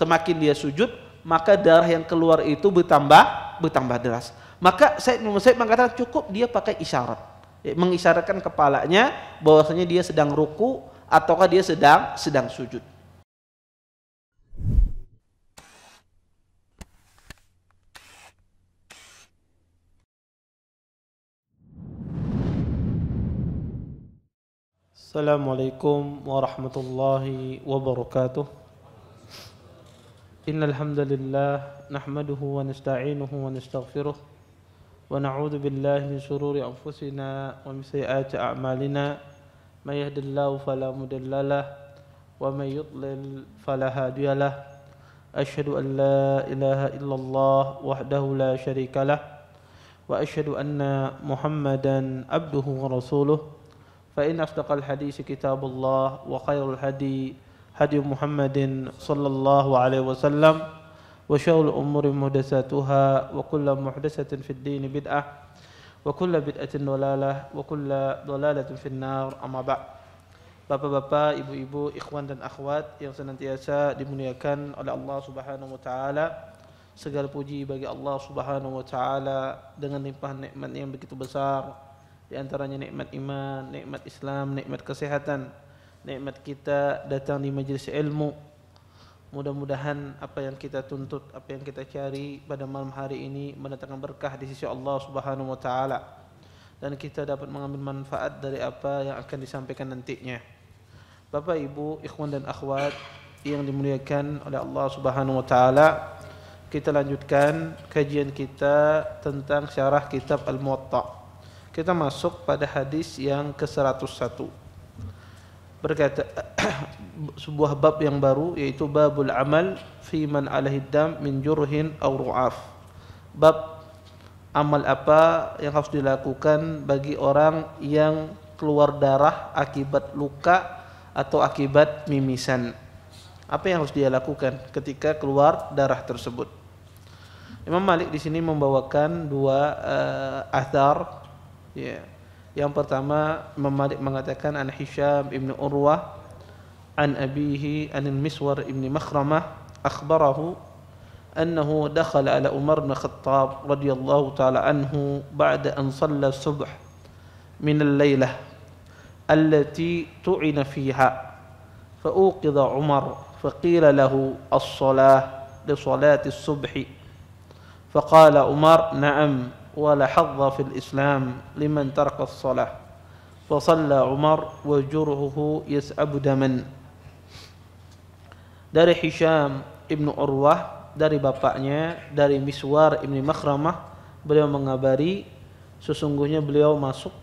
Semakin dia sujud, maka darah yang keluar itu bertambah deras. Maka Said bin Musayyib mengatakan cukup dia pakai isyarat, mengisyaratkan kepalanya bahwasanya dia sedang ruku ataukah dia sedang sujud. Assalamualaikum warahmatullahi wabarakatuh. Innal hamdalillah nahmaduhu wa nasta'inuhu wa nastaghfiruh. ونعوذ بالله من شرور أنفسنا ومن سيئات أعمالنا من يهد الله فلا مضل له ومن يضلل فلا هادي له أشهد أن لا إله إلا الله وحده لا شريك له وأشهد أن محمدا عبده ورسوله فإن أصدق الحديث كتاب الله وخير الهدي هدي محمد صلى الله عليه وسلم وشر الأمور محدثاتها وكل محدثة في الدين بدعة وكل بدعة ضلالة وكل ضلالة في النار أما بعد. Bapak-bapak, ibu-ibu, ikhwan dan akhwat yang senantiasa dimuliakan oleh Allah Subhanahu wa taala. Segala puji bagi Allah Subhanahu wa taala dengan limpahan nikmat yang begitu besar, di antaranya nikmat iman, nikmat Islam, nikmat kesehatan, nikmat kita datang di majelis ilmu. Mudah-mudahan apa yang kita tuntut, apa yang kita cari pada malam hari ini mendatangkan berkah di sisi Allah Subhanahu wa taala, dan kita dapat mengambil manfaat dari apa yang akan disampaikan nantinya. Bapak, Ibu, ikhwan dan akhwat yang dimuliakan oleh Allah Subhanahu wa taala, kita lanjutkan kajian kita tentang syarah kitab Al-Muwatta. Kita masuk pada hadis yang ke-101. Berkata sebuah bab yang baru, yaitu babul amal fi man alaihi dam min jurhin aw ru'af. Bab amal apa yang harus dilakukan bagi orang yang keluar darah akibat luka atau akibat mimisan. Apa yang harus dia lakukan ketika keluar darah tersebut? Imam Malik di sini membawakan dua athar, ya. Yang pertama, Imam Malik mengatakan an Hisham ibn Urwah an abihi an al-Miswar ibn Makhramah akhbarahu annahu dakhala ala Umar bin Khattab radhiyallahu taala anhu ba'da an shalla subh min al-lailah allati tu'ina fiha fa uqidha Umar fa qila lahu as-salah li salati as-subhi fa qala Umar na'am ولا حظ في الإسلام لمن ترك الصلاة فصلى عمر وجرحه يسعب دما. Dari Hisham ibnu Urwah, dari bapaknya, dari Miswar ibni Makhramah, beliau mengabari sesungguhnya beliau masuk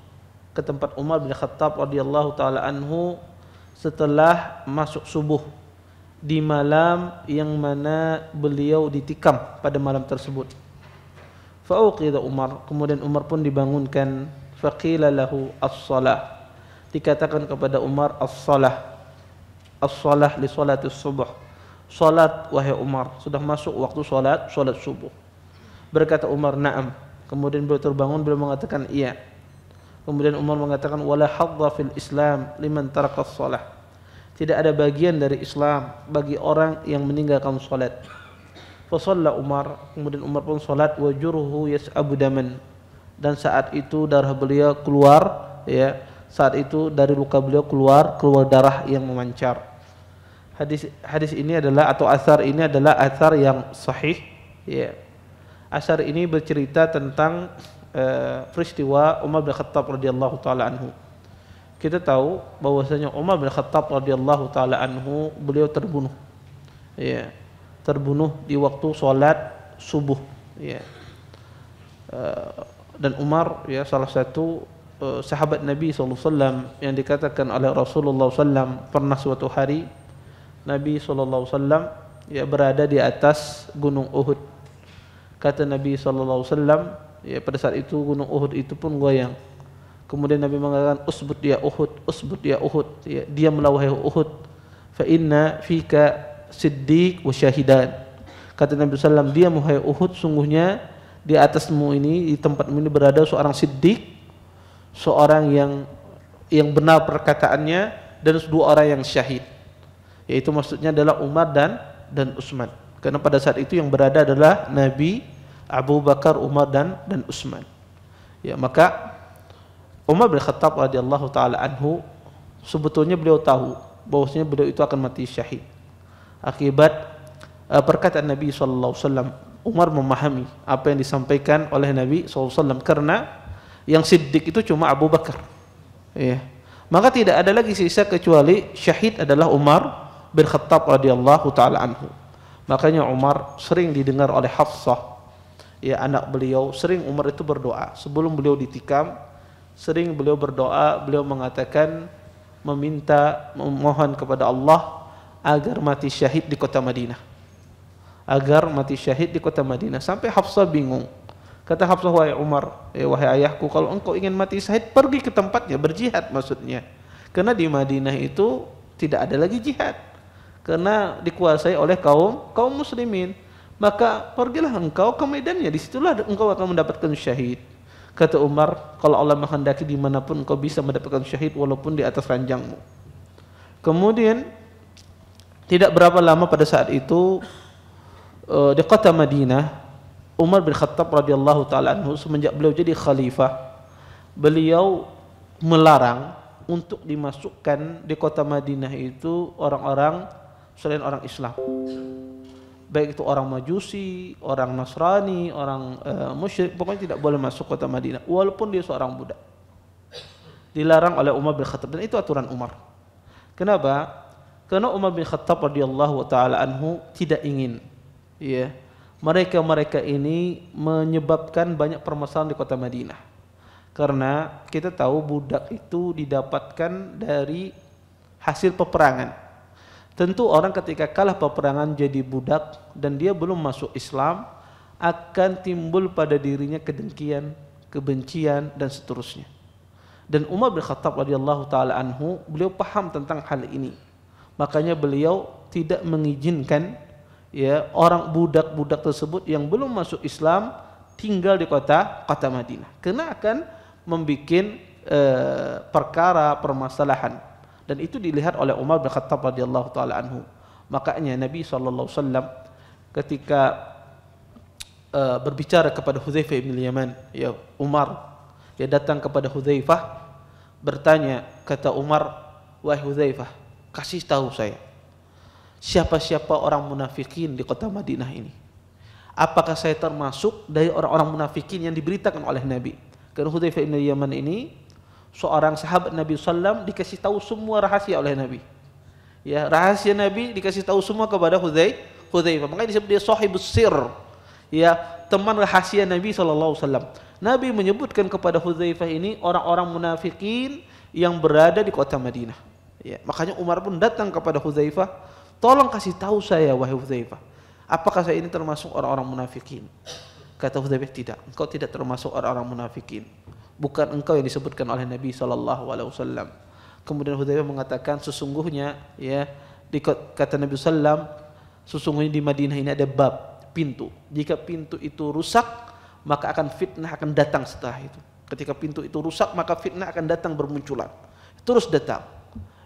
ke tempat Umar bin Khattab radhiyallahu taala anhu setelah masuk subuh di malam yang mana beliau ditikam pada malam tersebut. Fa'uqidha Umar, kemudian Umar pun dibangunkan. Faqila lahu as-salah, dikatakan kepada Umar as-salah, as-salah li salatis subuh, salat wahai Umar, sudah masuk waktu salat subuh. Berkata Umar na'am, kemudian beliau terbangun, beliau mengatakan iya. Kemudian Umar mengatakan wala hadza fil Islam liman taraka as-salah, tidak ada bagian dari Islam bagi orang yang meninggalkan salat. Fasalla Umar, kemudian Umar pun salat, wajuruhu yas'abu daman, dan saat itu darah beliau keluar, ya, saat itu dari luka beliau keluar darah yang memancar. Hadis ini adalah, atau asar ini adalah asar yang sahih, ya. Asar ini bercerita tentang peristiwa Umar bin Khattab radhiyallahu taala anhu. Kita tahu bahwasanya Umar bin Khattab radhiyallahu taala anhu beliau terbunuh, ya. Terbunuh di waktu sholat subuh, ya. Dan Umar, ya, salah satu sahabat Nabi SAW yang dikatakan oleh Rasulullah SAW, pernah suatu hari Nabi SAW, ya, berada di atas Gunung Uhud. Kata Nabi SAW, ya, pada saat itu Gunung Uhud itu pun goyang. Kemudian Nabi mengatakan usbut ya Uhud, usbut ya Uhud, ya, dia melawai Uhud. Fa inna fika siddiq wa syahidan. Kata Nabi SAW, dia muhai Uhud, sungguhnya di atasmu ini, di tempatmu ini berada seorang siddiq, seorang yang benar perkataannya, dan dua orang yang syahid. Yaitu maksudnya adalah Umar dan dan Utsman. Karena pada saat itu yang berada adalah Nabi, Abu Bakar, Umar dan Utsman. Ya, maka Umar bin Khattab radhiyallahu taala anhu sebetulnya beliau tahu bahwasanya beliau itu akan mati syahid akibat perkataan Nabi sallallahu alaihi wasallam. Umar memahami apa yang disampaikan oleh Nabi SAW, karena yang siddiq itu cuma Abu Bakar, ya. Maka tidak ada lagi sisa kecuali syahid adalah Umar bin Khattab radhiyallahu taala anhu. Makanya Umar sering didengar oleh Hafsah, ya, anak beliau, sering Umar itu berdoa sebelum beliau ditikam. Sering beliau berdoa, beliau mengatakan meminta, memohon kepada Allah agar mati syahid di kota Madinah. Agar mati syahid di kota Madinah. Sampai Hafsah bingung. Kata Hafsah, wahai Umar, wahai ayahku, kalau engkau ingin mati syahid, pergi ke tempatnya, berjihad maksudnya. Karena di Madinah itu tidak ada lagi jihad, karena dikuasai oleh kaum muslimin. Maka pergilah engkau ke medannya, disitulah engkau akan mendapatkan syahid. Kata Umar, kalau Allah menghendaki, dimanapun engkau bisa mendapatkan syahid, walaupun di atas ranjangmu. Kemudian tidak berapa lama pada saat itu, di kota Madinah, Umar bin Khattab radhiyallahu taala anhu, semenjak beliau jadi khalifah, beliau melarang untuk dimasukkan di kota Madinah itu orang-orang selain orang Islam, baik itu orang Majusi, orang Nasrani, orang musyrik, pokoknya tidak boleh masuk kota Madinah walaupun dia seorang budak. Dilarang oleh Umar bin Khattab, dan itu aturan Umar. Kenapa? Karena Umar bin Khattab radhiyallahu taala anhu tidak ingin, ya, mereka-mereka ini menyebabkan banyak permasalahan di kota Madinah. Karena kita tahu budak itu didapatkan dari hasil peperangan. Tentu orang ketika kalah peperangan jadi budak dan dia belum masuk Islam, akan timbul pada dirinya kedengkian, kebencian dan seterusnya. Dan Umar bin Khattab radhiyallahu taala anhu, beliau paham tentang hal ini. Makanya beliau tidak mengizinkan, ya, orang budak-budak tersebut yang belum masuk Islam tinggal di kota Madinah, karena akan membuat perkara permasalahan, dan itu dilihat oleh Umar bin Khattab radhiyallahu taala anhu. Makanya Nabi SAW ketika berbicara kepada Hudzaifah bin Yaman, ya, Umar, ya, datang kepada Hudzaifah bertanya. Kata Umar, wahai Hudzaifah, kasih tahu saya, siapa-siapa orang munafikin di kota Madinah ini? Apakah saya termasuk dari orang-orang munafikin yang diberitakan oleh Nabi? Karena Hudzaifah bin Yaman ini seorang sahabat Nabi SAW, dikasih tahu semua rahasia oleh Nabi. Ya, rahasia Nabi dikasih tahu semua kepada Hudzaifah. Makanya disebut dia sahibus sir, ya, teman rahasia Nabi SAW. Nabi menyebutkan kepada Hudzaifah ini orang-orang munafikin yang berada di kota Madinah. Ya, makanya Umar pun datang kepada Hudzaifah, tolong kasih tahu saya, wahai Hudzaifah, apakah saya ini termasuk orang-orang munafikin? Kata Hudzaifah, tidak, engkau tidak termasuk orang-orang munafikin. Bukan engkau yang disebutkan oleh Nabi SAW. Kemudian Hudzaifah mengatakan, sesungguhnya, ya, kata Nabi SAW, sesungguhnya di Madinah ini ada bab, pintu. Jika pintu itu rusak, maka akan fitnah akan datang setelah itu. Ketika pintu itu rusak, maka fitnah akan datang bermunculan. Terus datang.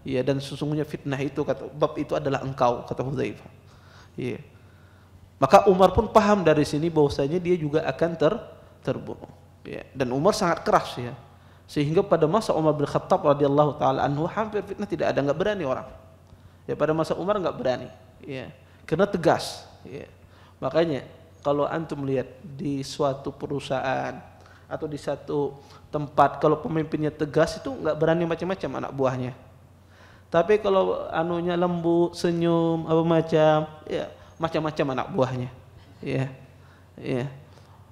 Ya, dan sesungguhnya fitnah itu, kata bab itu, adalah engkau, kata Hudzaifah. Ya. Maka Umar pun paham dari sini bahwasanya dia juga akan terbunuh. Ya. Dan Umar sangat keras, ya, sehingga pada masa Umar bin Khattab radhiyallahu taala anhu hampir fitnah tidak ada, nggak berani orang. Ya, pada masa Umar nggak berani, ya, karena tegas. Ya. Makanya kalau antum lihat di suatu perusahaan atau di satu tempat, kalau pemimpinnya tegas itu nggak berani macam-macam anak buahnya. Tapi kalau anunya lembut, senyum, apa macam, ya, macam-macam anak buahnya, ya, ya.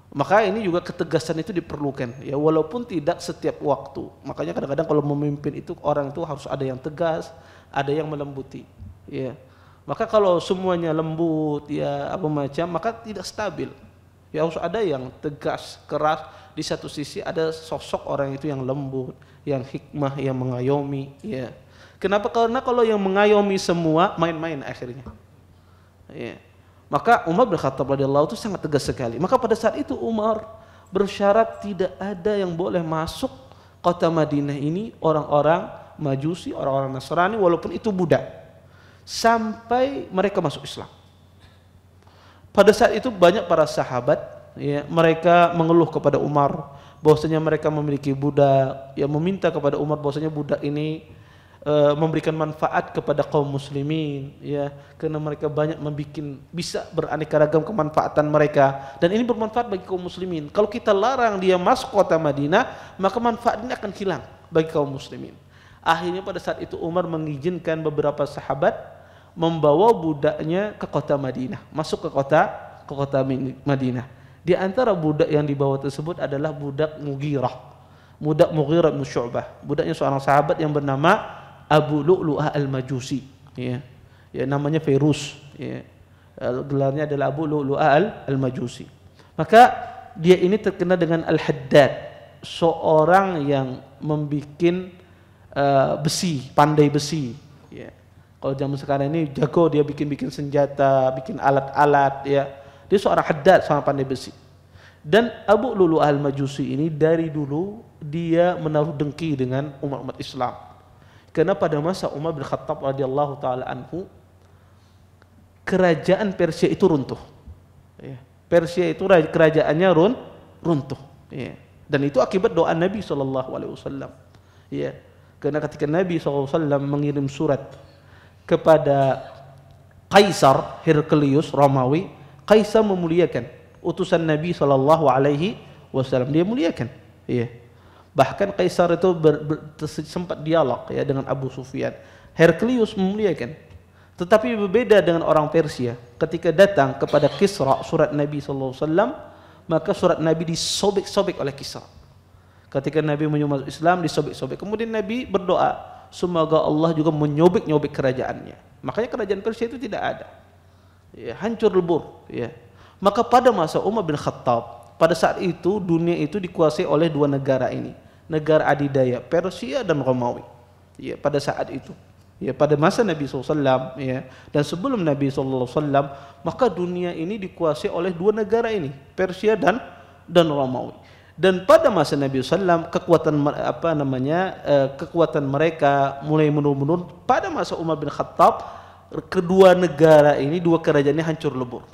Maka ini juga ketegasan itu diperlukan, ya, walaupun tidak setiap waktu. Makanya kadang-kadang kalau memimpin itu, orang itu harus ada yang tegas, ada yang melembuti, ya. Maka kalau semuanya lembut, ya, apa macam, maka tidak stabil. Ya, harus ada yang tegas, keras. Di satu sisi ada sosok orang itu yang lembut, yang hikmah, yang mengayomi, ya. Kenapa? Karena kalau yang mengayomi semua, main-main akhirnya. Ya. Maka Umar bin Khattab radhiyallahu itu sangat tegas sekali. Maka pada saat itu Umar bersyarat tidak ada yang boleh masuk kota Madinah ini orang-orang Majusi, orang-orang Nasrani, walaupun itu budak, sampai mereka masuk Islam. Pada saat itu banyak para sahabat, ya, mereka mengeluh kepada Umar bahwasanya mereka memiliki budak, yang meminta kepada Umar bahwasanya budak ini memberikan manfaat kepada kaum muslimin, ya, karena mereka banyak membuat, bisa beraneka ragam kemanfaatan mereka, dan ini bermanfaat bagi kaum muslimin. Kalau kita larang dia masuk kota Madinah, maka manfaatnya akan hilang bagi kaum muslimin. Akhirnya pada saat itu Umar mengizinkan beberapa sahabat membawa budaknya ke kota Madinah, masuk ke kota Madinah. Di antara budak yang dibawa tersebut adalah budak Mughirah. Budak Mughirah bin Syu'bah, budaknya seorang sahabat yang bernama Abu Lu'lu'ah Al-Majusi, ya. Ya, namanya Fairuz, ya. Gelarnya adalah Abu Lu'lu'ah Al-Majusi. Maka dia ini terkenal dengan Al-Haddad, seorang yang membikin besi, pandai besi, ya. Kalau zaman sekarang ini jago dia bikin senjata, bikin alat-alat, ya. Dia seorang haddad, seorang pandai besi. Dan Abu Lu'lu'ah Al-Majusi ini dari dulu dia menaruh dengki dengan umat Islam. Karena pada masa Umar bin Khattab radhiyallahu taala anhu, kerajaan Persia itu runtuh. Persia itu kerajaannya runtuh. Dan itu akibat doa Nabi SAW. Karena ketika Nabi SAW mengirim surat kepada Kaisar Heraklius Romawi, Kaisar memuliakan utusan Nabi SAW, dia muliakan, ya. Bahkan Kaisar itu sempat dialog, ya, dengan Abu Sufyan. Heraklius memuliakan, tetapi berbeda dengan orang Persia. Ketika datang kepada Kisra surat Nabi SAW, maka surat Nabi disobek-sobek oleh Kisra. Ketika Nabi menyumat Islam, disobek-sobek. Kemudian Nabi berdoa, semoga Allah juga menyobek-nyobek kerajaannya. Makanya kerajaan Persia itu tidak ada, ya, hancur lebur, ya. Maka pada masa Umar bin Khattab, pada saat itu dunia itu dikuasai oleh dua negara ini, negara adidaya, Persia dan Romawi, ya, pada saat itu, ya, pada masa Nabi SAW, ya, dan sebelum Nabi SAW. Maka dunia ini dikuasai oleh dua negara ini, Persia dan Romawi. Dan pada masa Nabi SAW, kekuatan mereka mulai menurun. Pada masa Umar bin Khattab, kedua negara ini, dua kerajaannya hancur lebur,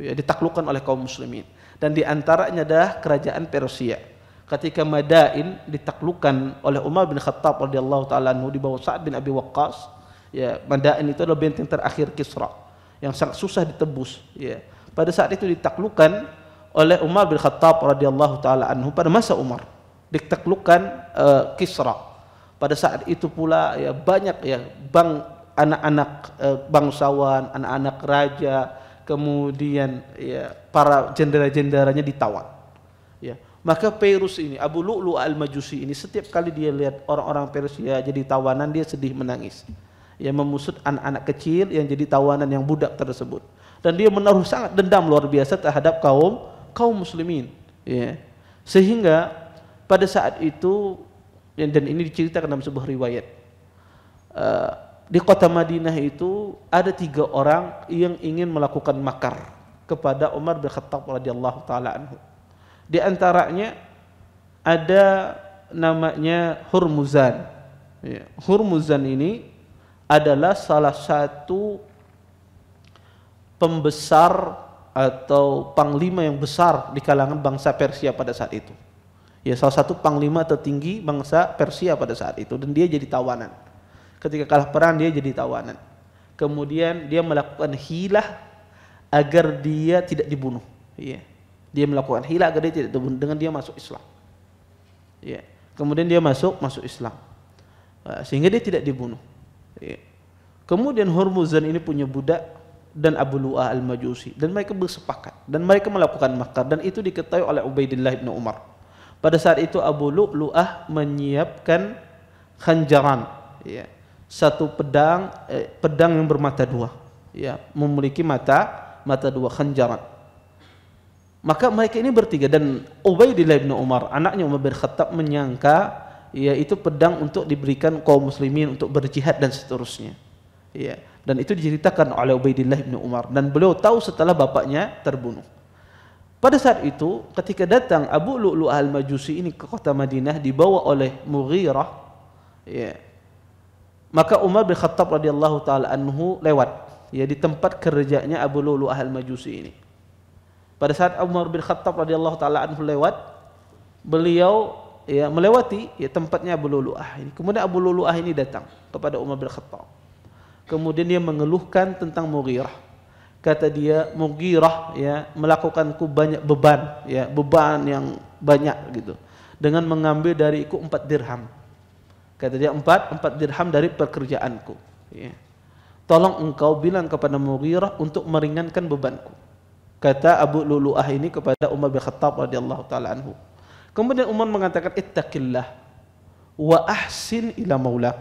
ya, ditaklukkan oleh kaum muslimin. Dan diantaranya adalah kerajaan Persia. Ketika Madain ditaklukkan oleh Umar bin Khattab radhiyallahu taala anhu di bawah Sa'ad bin Abi Waqqas, ya, Madain itu adalah benteng terakhir Kisra yang sangat susah ditebus, ya. Pada saat itu ditaklukkan oleh Umar bin Khattab radhiyallahu taala anhu. Pada masa Umar ditaklukkan Kisra. Pada saat itu pula, ya, banyak, ya, bangsawan, anak-anak raja, kemudian, ya, para jendera-jenderanya ditawan, ya. Maka Fairuz ini, Abu Lu'lu'ah Al-Majusi ini, setiap kali dia lihat orang-orang Persia jadi tawanan, dia sedih menangis, ya, memusut anak-anak kecil yang jadi tawanan, yang budak tersebut. Dan dia menaruh sangat dendam luar biasa terhadap kaum muslimin, ya. Sehingga pada saat itu, dan ini diceritakan dalam sebuah riwayat, di kota Madinah itu ada 3 orang yang ingin melakukan makar kepada Umar bin Khattab radhiyallahu taala anhu. Di antaranya ada namanya Hurmuzan, ya. Hurmuzan ini adalah salah satu pembesar atau panglima yang besar di kalangan bangsa Persia pada saat itu, ya, salah satu panglima tertinggi bangsa Persia pada saat itu. Dan dia jadi tawanan. Ketika kalah perang dia jadi tawanan. Kemudian dia melakukan hilah agar dia tidak dibunuh, ya. Dia melakukan hilah agar dia tidak dibunuh dengan dia masuk Islam, ya. Kemudian dia masuk Islam, sehingga dia tidak dibunuh, ya. Kemudian Hurmuzan ini punya budak dan Abu Lu'lu'ah Al-Majusi, dan mereka bersepakat dan mereka melakukan makar, dan itu diketahui oleh Ubaidillah bin Umar. Pada saat itu Abu Lu'lu'ah menyiapkan khanjaran, ya, satu pedang yang bermata 2, ya, memiliki mata 2 khanjaran. Maka mereka ini bertiga, dan Ubaidillah bin Umar, anaknya Umar bin Khattab, menyangka, ya, itu pedang untuk diberikan kaum muslimin untuk berjihad dan seterusnya, ya. Dan itu diceritakan oleh Ubaidillah bin Umar, dan beliau tahu setelah bapaknya terbunuh. Pada saat itu ketika datang Abu Lu'lu'ah Al-Majusi ini ke kota Madinah dibawa oleh Mughirah, ya, maka Umar bin Khattab radhiyallahu taala anhu lewat, ya, di tempat kerjanya Abu Lu'lu'ah Al-Majusi ini. Pada saat Umar bin Khattab radhiyallahu taala anhu lewat, beliau ya melewati ya tempatnya Abu Lu'lu'ah ini. Kemudian Abu Lu'lu'ah ini datang kepada Umar bin Khattab. Kemudian dia mengeluhkan tentang Mughirah. Kata dia, Mughirah ya melakukanku banyak beban, ya beban yang banyak gitu. Dengan mengambil dariku 4 dirham. Kata dia, 4 dirham dari pekerjaanku. Ya. Tolong engkau bilang kepada Mughirah untuk meringankan bebanku. Kata Abu Lu'lu'ah ini kepada Umar bin Khattab radhiyallahu taala anhu. Kemudian Umar mengatakan, ittaqillah wa ahsin ila maulak.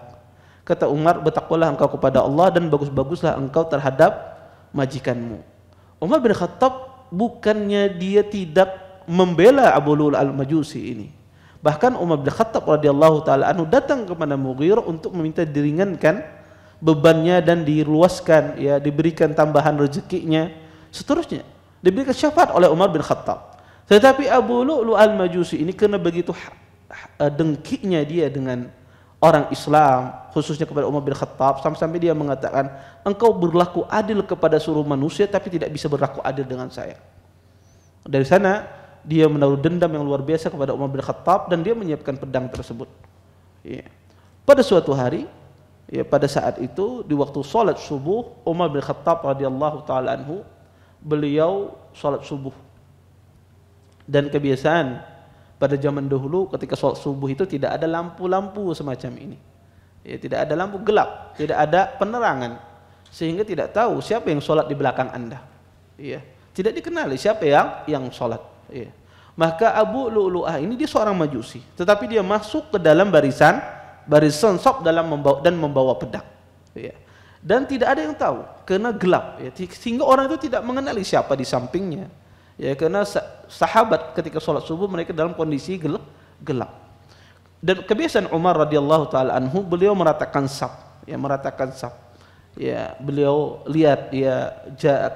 Kata Umar, bertakwalah engkau kepada Allah dan bagus-baguslah engkau terhadap majikanmu. Umar bin Khattab bukannya dia tidak membela Abu Lu'lu'ah al-Majusi ini. Bahkan Umar bin Khattab radhiyallahu taala anhu datang kepada Mughirah untuk meminta diringankan bebannya dan diluaskan, ya diberikan tambahan rezekinya, seterusnya. Diberikan syafaat oleh Umar bin Khattab. Tetapi Abu Lu'lu'ah al-Majusi ini karena begitu dengkinya dia dengan orang Islam, khususnya kepada Umar bin Khattab, sampai-sampai dia mengatakan, engkau berlaku adil kepada seluruh manusia tapi tidak bisa berlaku adil dengan saya. Dari sana dia menaruh dendam yang luar biasa kepada Umar bin Khattab dan dia menyiapkan pedang tersebut. Ya. Pada suatu hari, ya pada saat itu di waktu sholat subuh, Umar bin Khattab radhiyallahu taala anhu beliau sholat subuh. Dan kebiasaan pada zaman dahulu ketika sholat subuh itu tidak ada lampu-lampu semacam ini, ya, tidak ada lampu gelap, tidak ada penerangan, sehingga tidak tahu siapa yang sholat di belakang anda, ya, tidak dikenali siapa yang sholat, ya. Maka Abu Lu'lu'ah ini dia seorang Majusi, tetapi dia masuk ke dalam barisan sop dalam membawa pedang, ya. Dan tidak ada yang tahu karena gelap, ya, sehingga orang itu tidak mengenali siapa di sampingnya. Ya, karena sahabat ketika sholat subuh mereka dalam kondisi gelap. Dan kebiasaan Umar radhiyallahu taala anhu beliau meratakan saf. Ya, beliau lihat ya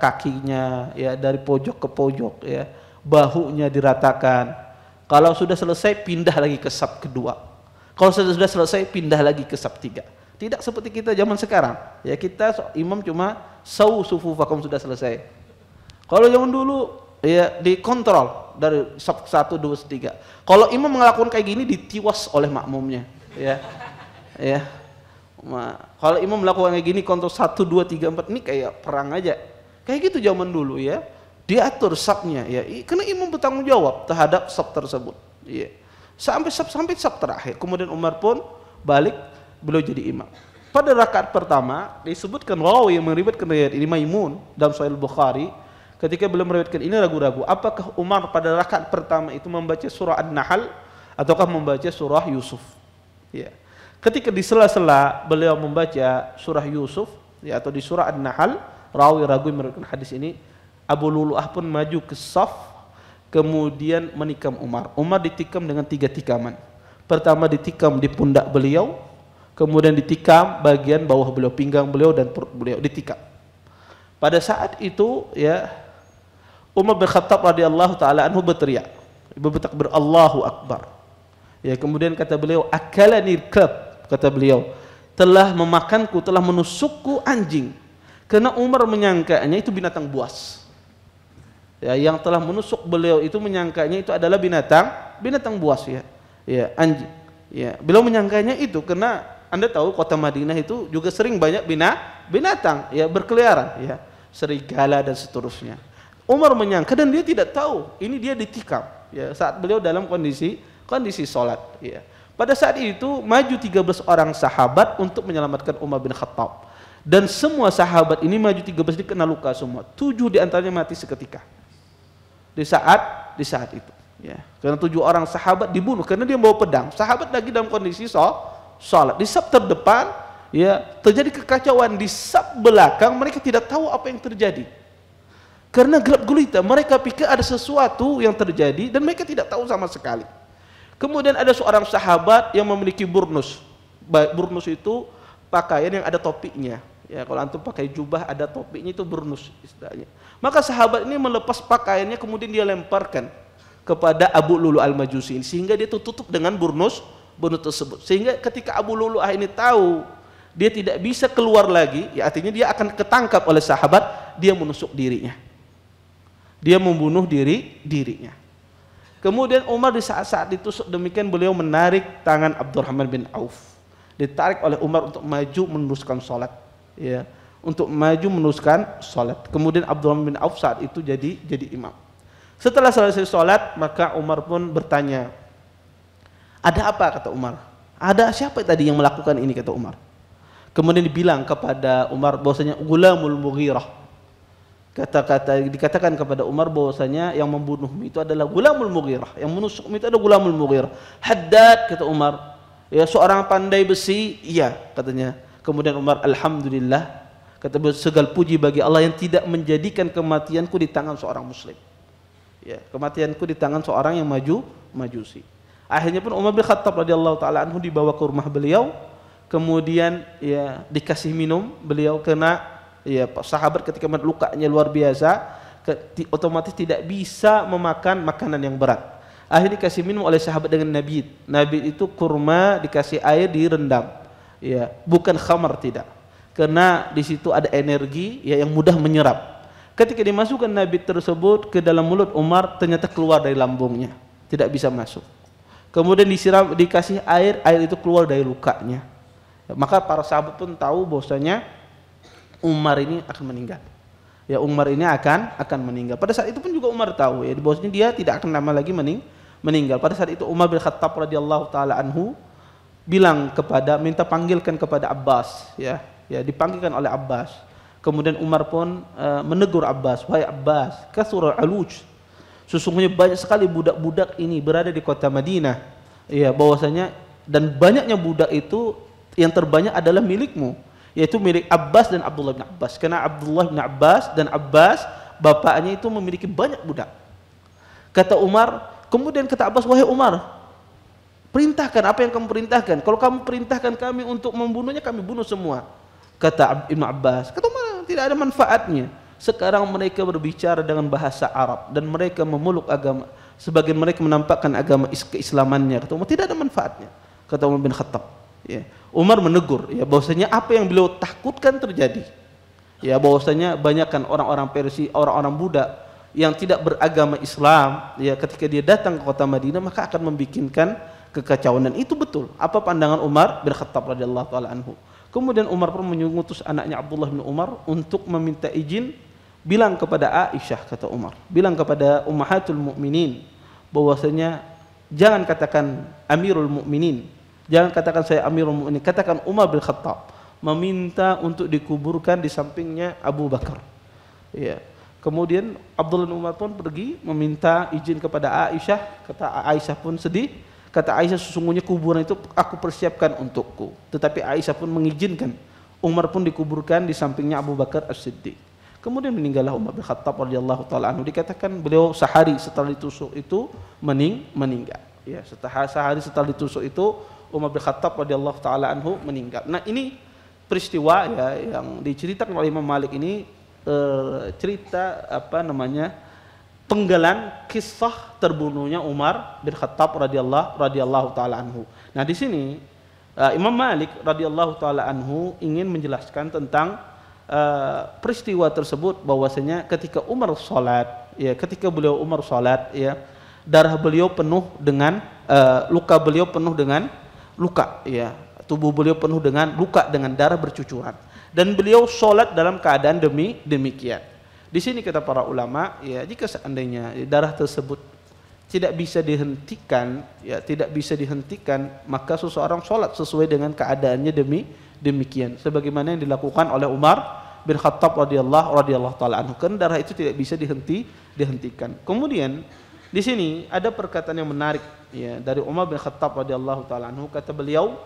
kakinya ya dari pojok ke pojok, ya, bahunya diratakan. Kalau sudah selesai pindah lagi ke saf kedua. Kalau sudah selesai pindah lagi ke saf tiga. Tidak seperti kita zaman sekarang. Ya, kita imam cuma sawu sufufakum sudah selesai. Kalau zaman dulu ya dikontrol dari 1, 2, 3. Kalau imam melakukan kayak gini ditiwas oleh makmumnya, ya, ya. Kalau imam melakukan kayak gini kontrol 1, 2, 3, 4 ini kayak perang aja. Kayak gitu zaman dulu ya. Diatur sabnya ya. Karena imam bertanggung jawab terhadap sab tersebut. Ya. Sampai sab terakhir. Kemudian Umar pun balik beliau jadi imam. Pada rakaat pertama disebutkan rawi yang meriwayatkan riwayat ini Maimun dalam Sahih Bukhari. Ketika belum meriwayatkan ini ragu-ragu, apakah Umar pada rakaat pertama itu membaca surah An-Nahl ataukah membaca surah Yusuf? Ya. Ketika di sela-sela beliau membaca surah Yusuf, ya, atau di surah An-Nahl, rawi ragu meriwayatkan hadis ini, Abu Lu'lu'ah pun maju ke saf, kemudian menikam Umar. Umar ditikam dengan 3 tikaman. Pertama ditikam di pundak beliau, kemudian ditikam bagian bawah beliau, pinggang beliau dan perut beliau ditikam. Pada saat itu ya Umar bin Khattab radhiyallahu taala anhu berteriak, bertakbir Allahu Akbar. Ya, kemudian kata beliau, akalani al-kalb, kata beliau, telah memakanku, telah menusukku anjing. Karena Umar menyangkanya itu binatang buas. Ya, yang telah menusuk beliau itu menyangkanya itu adalah binatang buas ya. Ya, anjing. Ya, beliau menyangkanya itu karena Anda tahu kota Madinah itu juga sering banyak binatang ya berkeliaran ya, serigala dan seterusnya. Umar menyangka dan dia tidak tahu ini dia ditikam ya, saat beliau dalam kondisi sholat ya. Pada saat itu maju 13 orang sahabat untuk menyelamatkan Umar bin Khattab dan semua sahabat ini maju 13 dikena luka semua, 7 diantaranya mati seketika di saat itu ya. Karena 7 orang sahabat dibunuh karena dia bawa pedang, sahabat lagi dalam kondisi sholat di saf terdepan ya, terjadi kekacauan di saf belakang, mereka tidak tahu apa yang terjadi. Karena gelap gulita, mereka pikir ada sesuatu yang terjadi dan mereka tidak tahu sama sekali. Kemudian ada seorang sahabat yang memiliki burnus. Burnus itu pakaian yang ada topinya. Ya, kalau antum pakai jubah ada topinya itu burnus istilahnya. Maka sahabat ini melepas pakaiannya kemudian dia lemparkan kepada Abu Lu'lu'ah al-Majusi sehingga dia tertutup dengan burnus tersebut. Sehingga ketika Abu Lu'lu'ah ini tahu dia tidak bisa keluar lagi, ya artinya dia akan ketangkap oleh sahabat, dia menusuk dirinya. Dia membunuh dirinya. Kemudian Umar di saat-saat ditusuk demikian beliau menarik tangan Abdurrahman bin Auf. Ditarik oleh Umar untuk maju meneruskan sholat. Ya, untuk maju meneruskan sholat. Kemudian Abdurrahman bin Auf saat itu jadi imam. Setelah selesai sholat maka Umar pun bertanya. Ada apa kata Umar? Ada siapa tadi yang melakukan ini kata Umar? Kemudian dibilang kepada Umar bahwasanya Gulamul Mughirah. Dikatakan kepada Umar bahwasanya yang membunuhmu itu adalah Gulamul Mughirah, yang menusukmu itu adalah Gulamul Mughirah. Haddad kata Umar, ya seorang pandai besi, iya katanya. Kemudian Umar alhamdulillah, kata segala puji bagi Allah yang tidak menjadikan kematianku di tangan seorang muslim. Ya, kematianku di tangan seorang yang majusi. Akhirnya pun Umar bin Khattab radhiyallahu taala anhu dibawa ke rumah beliau, kemudian ya dikasih minum, beliau kena ya, sahabat ketika lukanya luar biasa otomatis tidak bisa memakan makanan yang berat. Akhirnya dikasih minum oleh sahabat dengan nabi itu kurma dikasih air direndam, ya bukan khamar tidak, karena di situ ada energi ya yang mudah menyerap. Ketika dimasukkan nabi tersebut ke dalam mulut Umar ternyata keluar dari lambungnya, tidak bisa masuk. Kemudian disiram dikasih air itu keluar dari lukanya. Ya, maka para sahabat pun tahu bahwasanya Umar ini akan meninggal. Ya Umar ini akan meninggal. Pada saat itu pun juga Umar tahu ya bahwasanya dia tidak akan lama lagi meninggal. Pada saat itu Umar bin Khattab radhiyallahu taala anhu bilang minta panggilkan kepada Abbas ya. Ya dipanggilkan oleh Abbas. Kemudian Umar pun menegur Abbas, "Wahai Abbas, kasurul aluj. Sesungguhnya banyak sekali budak-budak ini berada di kota Madinah. Ya bahwasanya dan banyaknya budak itu yang terbanyak adalah milikmu." Yaitu milik Abbas dan Abdullah bin Abbas. Karena Abdullah bin Abbas dan Abbas bapaknya itu memiliki banyak budak. Kata Umar, kemudian kata Abbas, "Wahai Umar, perintahkan apa yang kamu perintahkan. Kalau kamu perintahkan kami untuk membunuhnya, kami bunuh semua." Kata Ibn Abbas, kata Umar, "Tidak ada manfaatnya. Sekarang mereka berbicara dengan bahasa Arab dan mereka memeluk agama. Sebagian mereka menampakkan agama keislamannya." Kata Umar, "Tidak ada manfaatnya." Kata Umar bin Khattab. Ya, Umar menegur ya bahwasanya apa yang beliau takutkan terjadi. Ya bahwasanya banyakkan orang-orang Persia, orang-orang Buddha yang tidak beragama Islam ya ketika dia datang ke kota Madinah maka akan membikinkan kekacauan dan itu betul apa pandangan Umar bin Khattab radhiyallahu taala anhu. Kemudian Umar pun mengutus anaknya Abdullah bin Umar untuk meminta izin bilang kepada Aisyah kata Umar, bilang kepada Ummahatul Mukminin bahwasanya jangan katakan Amirul Mukminin. Jangan katakan saya Amirul Mukminin, katakan Umar bin Khattab meminta untuk dikuburkan di sampingnya Abu Bakar. Ya. Kemudian Abdullah bin Umar pun pergi meminta izin kepada Aisyah, kata Aisyah pun sedih, kata Aisyah sesungguhnya kuburan itu aku persiapkan untukku. Tetapi Aisyah pun mengizinkan Umar pun dikuburkan di sampingnya Abu Bakar As-Siddiq. Kemudian meninggallah Umar bin Khattab radhiyallahu taala anhu, dikatakan beliau sehari setelah ditusuk itu meninggal. Ya, sehari setelah ditusuk itu Umar bin Khattab radhiyallahu taala anhu meninggal. Nah, ini peristiwa ya yang diceritakan oleh Imam Malik ini cerita penggalan kisah terbunuhnya Umar bin Khattab radhiyallahu taala anhu. Nah, di sini Imam Malik radhiyallahu taala anhu ingin menjelaskan tentang peristiwa tersebut bahwasanya ketika Umar salat, ya ketika beliau Umar salat ya darah beliau penuh dengan luka beliau penuh dengan luka ya tubuh beliau penuh dengan luka dengan darah bercucuran dan beliau sholat dalam keadaan demikian. Di sini kata para ulama ya jika seandainya darah tersebut tidak bisa dihentikan ya maka seseorang sholat sesuai dengan keadaannya demikian sebagaimana yang dilakukan oleh Umar bin Khattab radhiyallahu taala anhu karena darah itu tidak bisa dihentikan. Kemudian di sini ada perkataan yang menarik ya dari Umar bin Khattab radhiyallahu taala anhu, kata beliau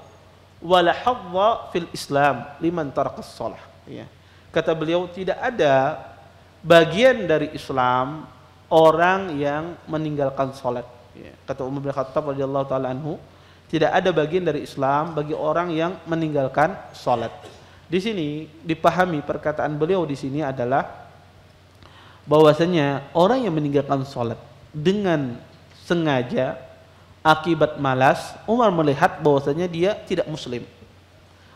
wala hadza fil Islam liman taraqas shalah ya. Kata beliau tidak ada bagian dari Islam orang yang meninggalkan salat ya. Kata Umar bin Khattab radhiyallahu taala anhu tidak ada bagian dari Islam bagi orang yang meninggalkan salat. Di sini dipahami perkataan beliau di sini adalah bahwasanya orang yang meninggalkan salat dengan sengaja akibat malas, Umar melihat bahwasanya dia tidak muslim,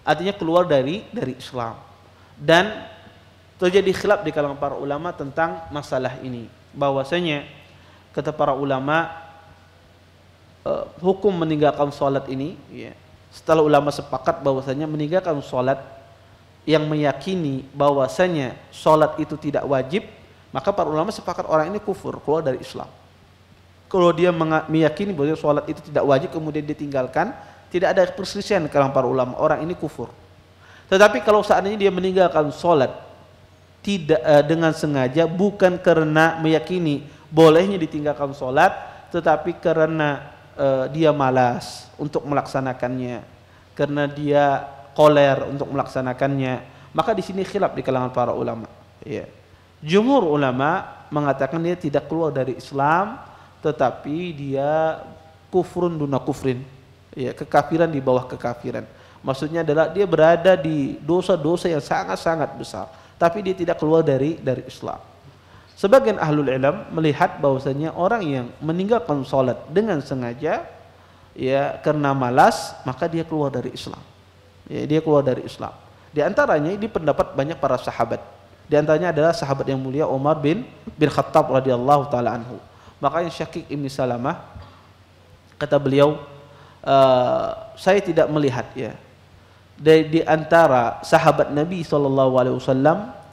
artinya keluar dari Islam, dan terjadi khilaf di kalangan para ulama tentang masalah ini. bahwasanya kata para ulama hukum meninggalkan sholat ini ya, setelah ulama sepakat bahwasanya meninggalkan sholat yang meyakini bahwasanya sholat itu tidak wajib, maka para ulama sepakat orang ini kufur, keluar dari Islam. Kalau dia meyakini bahwa sholat itu tidak wajib kemudian ditinggalkan, tidak ada perselisihan kalangan para ulama, orang ini kufur. Tetapi kalau seandainya dia meninggalkan sholat tidak dengan sengaja, bukan karena meyakini bolehnya ditinggalkan sholat, tetapi karena dia malas untuk melaksanakannya, karena dia koler untuk melaksanakannya, maka di sini khilaf di kalangan para ulama. Ya. Jumhur ulama mengatakan dia tidak keluar dari Islam, tetapi dia kufrun duna kufrin. Ya, kekafiran di bawah kekafiran. Maksudnya adalah dia berada di dosa-dosa yang sangat-sangat besar, tapi dia tidak keluar dari Islam. Sebagian ahlul ilm melihat bahwasanya orang yang meninggalkan sholat dengan sengaja, ya karena malas, maka dia keluar dari Islam. Ya, dia keluar dari Islam. Di antaranya ini pendapat banyak para sahabat. Di antaranya adalah sahabat yang mulia Umar bin Khattab radhiyallahu taala anhu. Makanya Syakik ibn Salamah, kata beliau, saya tidak melihat ya di antara sahabat Nabi SAW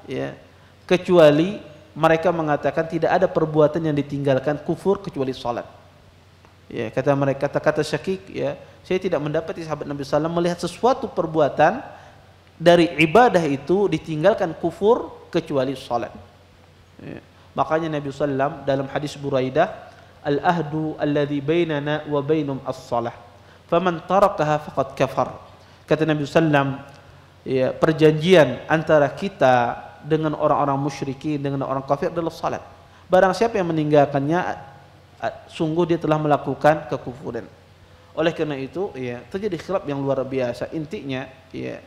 ya, kecuali mereka mengatakan tidak ada perbuatan yang ditinggalkan kufur kecuali salat. Ya, kata mereka, kata Syakik ya, saya tidak mendapati sahabat Nabi SAW melihat sesuatu perbuatan dari ibadah itu ditinggalkan kufur kecuali salat. Ya. Makanya Nabi SAW dalam hadis Buraidah, al-ahdu alladhi bainana wa bainum as-salah, faman tarakaha faqad kafar. Kata Nabi sallam, ya, perjanjian antara kita dengan orang-orang musyrikin, dengan orang kafir adalah salat. Barang siapa yang meninggalkannya, sungguh dia telah melakukan kekufuran. Oleh karena itu, ya, terjadi khilaf yang luar biasa. Intinya, ya,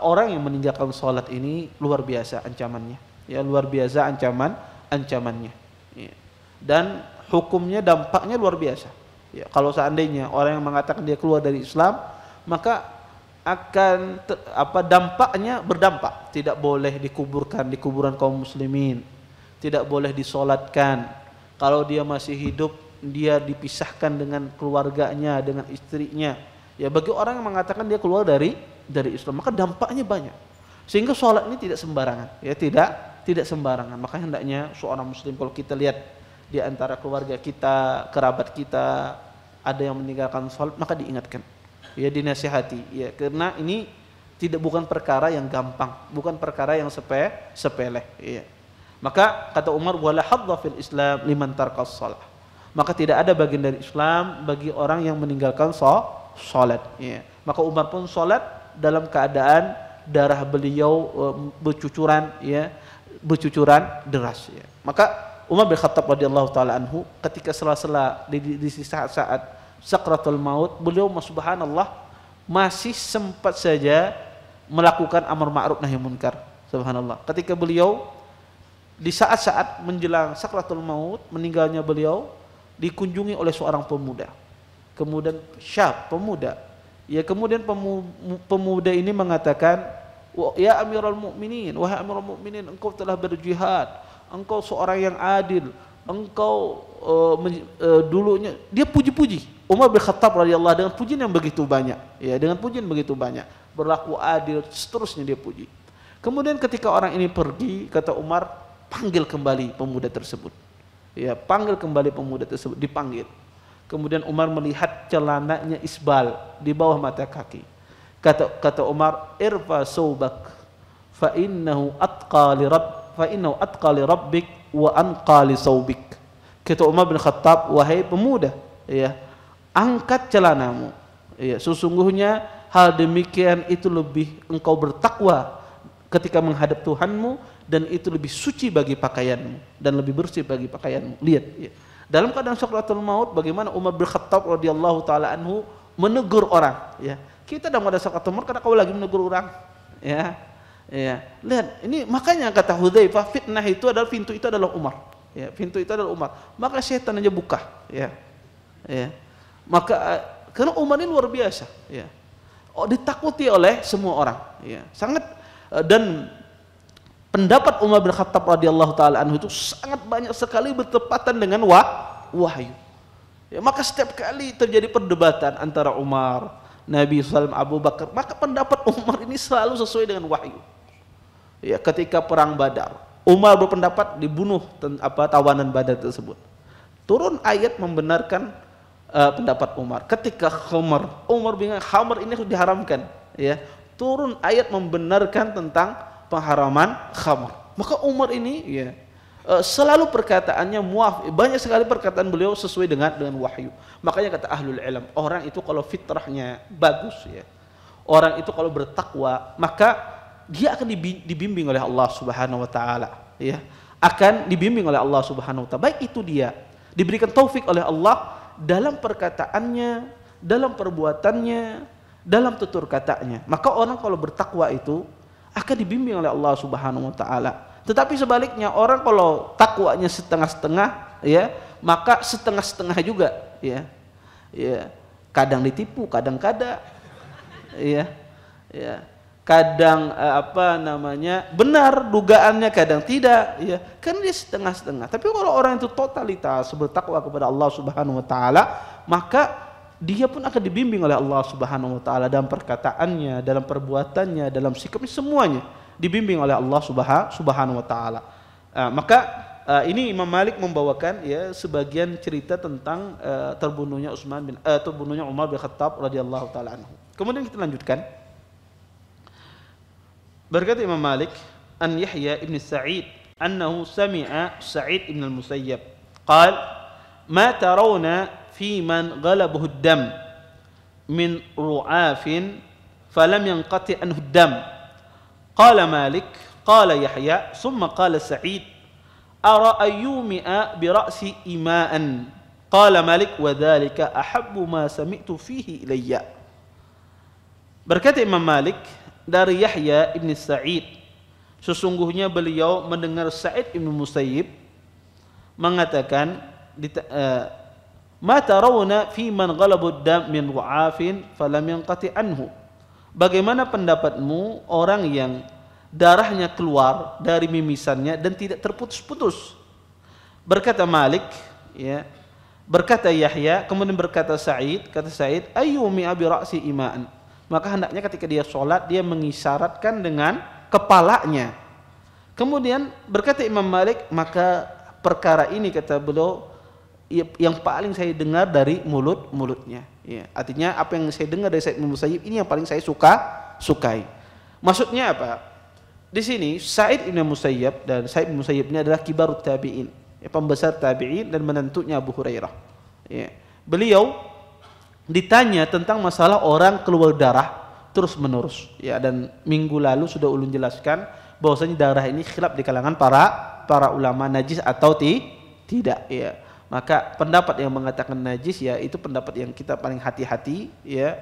orang yang meninggalkan salat ini luar biasa ancamannya. Ya, luar biasa ancamannya. Ya. Dan hukumnya, dampaknya luar biasa. Ya, kalau seandainya orang yang mengatakan dia keluar dari Islam, maka akan dampaknya berdampak. Tidak boleh dikuburkan di kuburan kaum muslimin, tidak boleh disolatkan. Kalau dia masih hidup, dia dipisahkan dengan keluarganya, dengan istrinya. Ya, bagi orang yang mengatakan dia keluar dari Islam, maka dampaknya banyak. Sehingga sholat ini tidak sembarangan. Ya, tidak sembarangan. Makanya hendaknya seorang muslim, kalau kita lihat di antara keluarga kita, kerabat kita, ada yang meninggalkan sholat, maka diingatkan, ya, dinasihati, ya, karena ini bukan perkara yang gampang, bukan perkara yang sepele, ya. Maka kata Umar, wala hadza fil Islam liman tarkas sholat. Maka tidak ada bagian dari Islam bagi orang yang meninggalkan sholat. Ya. Maka Umar pun sholat dalam keadaan darah beliau bercucuran deras. Ya. Maka Umar bin Khattab radhiyallahu taala anhu ketika sela-sela di saat-saat sakratul maut, beliau subhanallah masih sempat saja melakukan amar ma'ruf nahi munkar. Subhanallah. Ketika beliau di saat-saat menjelang sakratul maut, meninggalnya beliau dikunjungi oleh seorang pemuda. Kemudian pemuda. Ya, kemudian pemuda ini mengatakan, "Ya Amirul Mukminin, wahai Amirul Mukminin, engkau telah berjihad. Engkau seorang yang adil. Engkau dulunya dia puji-puji Umar bin Khattab radhiyallahu dengan pujian yang begitu banyak. Ya, dengan pujian begitu banyak, berlaku adil, seterusnya dia puji. Kemudian ketika orang ini pergi, kata Umar, panggil kembali pemuda tersebut. Ya, panggil kembali pemuda tersebut, dipanggil. Kemudian Umar melihat celananya isbal di bawah mata kaki. Kata Umar, "Irfa saubak fa innahu atqa li rabb." Fainau atqali rabbik wa anqali saubik. Kata Umar bin Khattab, wahai pemuda, ya, angkat celanamu. Ya, sesungguhnya hal demikian itu lebih engkau bertakwa ketika menghadap Tuhanmu, dan itu lebih suci bagi pakaianmu dan lebih bersih bagi pakaianmu. Lihat, ya. Dalam keadaan sakratul maut, bagaimana Umar bin Khattab radhiyallahu taala anhu menegur orang, ya. Kita dalam keadaan sakratul maut karena kau lagi menegur orang, ya. Ya, lihat, ini makanya kata Hudzaifah, fitnah itu adalah pintu itu adalah Umar. Ya, pintu itu adalah Umar. Maka setan aja buka, ya. Ya. Maka karena Umar ini luar biasa, ya. Ditakuti oleh semua orang, ya. Sangat dan pendapat Umar bin Khattab radhiyallahu taala anhu itu sangat banyak sekali bertepatan dengan wahyu. Ya, maka setiap kali terjadi perdebatan antara Umar, Nabi SAW, Abu Bakar, maka pendapat Umar ini selalu sesuai dengan wahyu. Ya, ketika perang Badar, Umar berpendapat dibunuh tawanan Badar tersebut. Turun ayat membenarkan pendapat Umar. Ketika khamar, Umar bilang khamar ini diharamkan, ya. Turun ayat membenarkan tentang pengharaman khamar. Maka Umar ini ya selalu perkataannya muaf. Banyak sekali perkataan beliau sesuai dengan wahyu. Makanya kata ahlul ilm, orang itu kalau fitrahnya bagus ya. Orang itu kalau bertakwa, maka dia akan dibimbing oleh Allah Subhanahu wa taala, ya. Akan dibimbing oleh Allah Subhanahu wa taala. Baik itu dia diberikan taufik oleh Allah dalam perkataannya, dalam perbuatannya, dalam tutur katanya. Maka orang kalau bertakwa itu akan dibimbing oleh Allah Subhanahu wa taala. Tetapi sebaliknya, orang kalau takwanya setengah-setengah, ya, maka setengah-setengah juga, ya. Ya, kadang ditipu, kadang-kadang ya. Ya. Kadang benar dugaannya, kadang tidak, ya. Kan dia setengah-setengah. Tapi kalau orang itu totalitas bertakwa kepada Allah Subhanahu wa taala, maka dia pun akan dibimbing oleh Allah Subhanahu wa taala dalam perkataannya, dalam perbuatannya, dalam sikapnya, semuanya dibimbing oleh Allah Subhanahu wa taala. Ini Imam Malik membawakan ya sebagian cerita tentang terbunuhnya Umar bin Khattab radhiyallahu taala anhu. Kemudian kita lanjutkan. Berkata Imam Malik, an Yahya ibn Sa'id annahu sami'a Sa'id ibn al-Musayyab qal ma tarawna fi man ghalabahu ad-dam min ru'afin falam yanqati anhu ad-dam qala Malik qala Yahya thumma qala Sa'id ara ayyumi'a bi ra'si ima'an qala Malik wa dhalika ahabbu ma sami'tu fihi ilayya. Berkata Imam Malik dari Yahya ibn Sa'id, sesungguhnya beliau mendengar Sa'id ibn Musayyib mengatakan, ma tarawna fi man ghalabu ad-dam min ru'afin falam yanqati anhu. Bagaimana pendapatmu orang yang darahnya keluar dari mimisannya dan tidak terputus-putus? Berkata Malik, ya, berkata Yahya, kemudian berkata Sa'id, kata Sa'id, ayyumi abi ra'si ima'an. Maka hendaknya ketika dia sholat, dia mengisyaratkan dengan kepalanya. Kemudian berkata Imam Malik, maka perkara ini, kata beliau, yang paling saya dengar dari mulutnya. Ya, artinya apa yang saya dengar dari Sa'id bin Musayyib ini yang paling saya sukai. Maksudnya apa? Di sini Sa'id bin Musayyib, dan Sa'id bin Musayyib ini adalah kibarut tabi'in, ya, pembesar tabi'in, dan menantunya Abu Hurairah. Ya, beliau ditanya tentang masalah orang keluar darah terus-menerus, ya, dan minggu lalu sudah ulun jelaskan bahwasanya darah ini khilaf di kalangan para ulama najis atau tidak, ya. Maka pendapat yang mengatakan najis, ya, itu pendapat yang kita paling hati-hati, ya,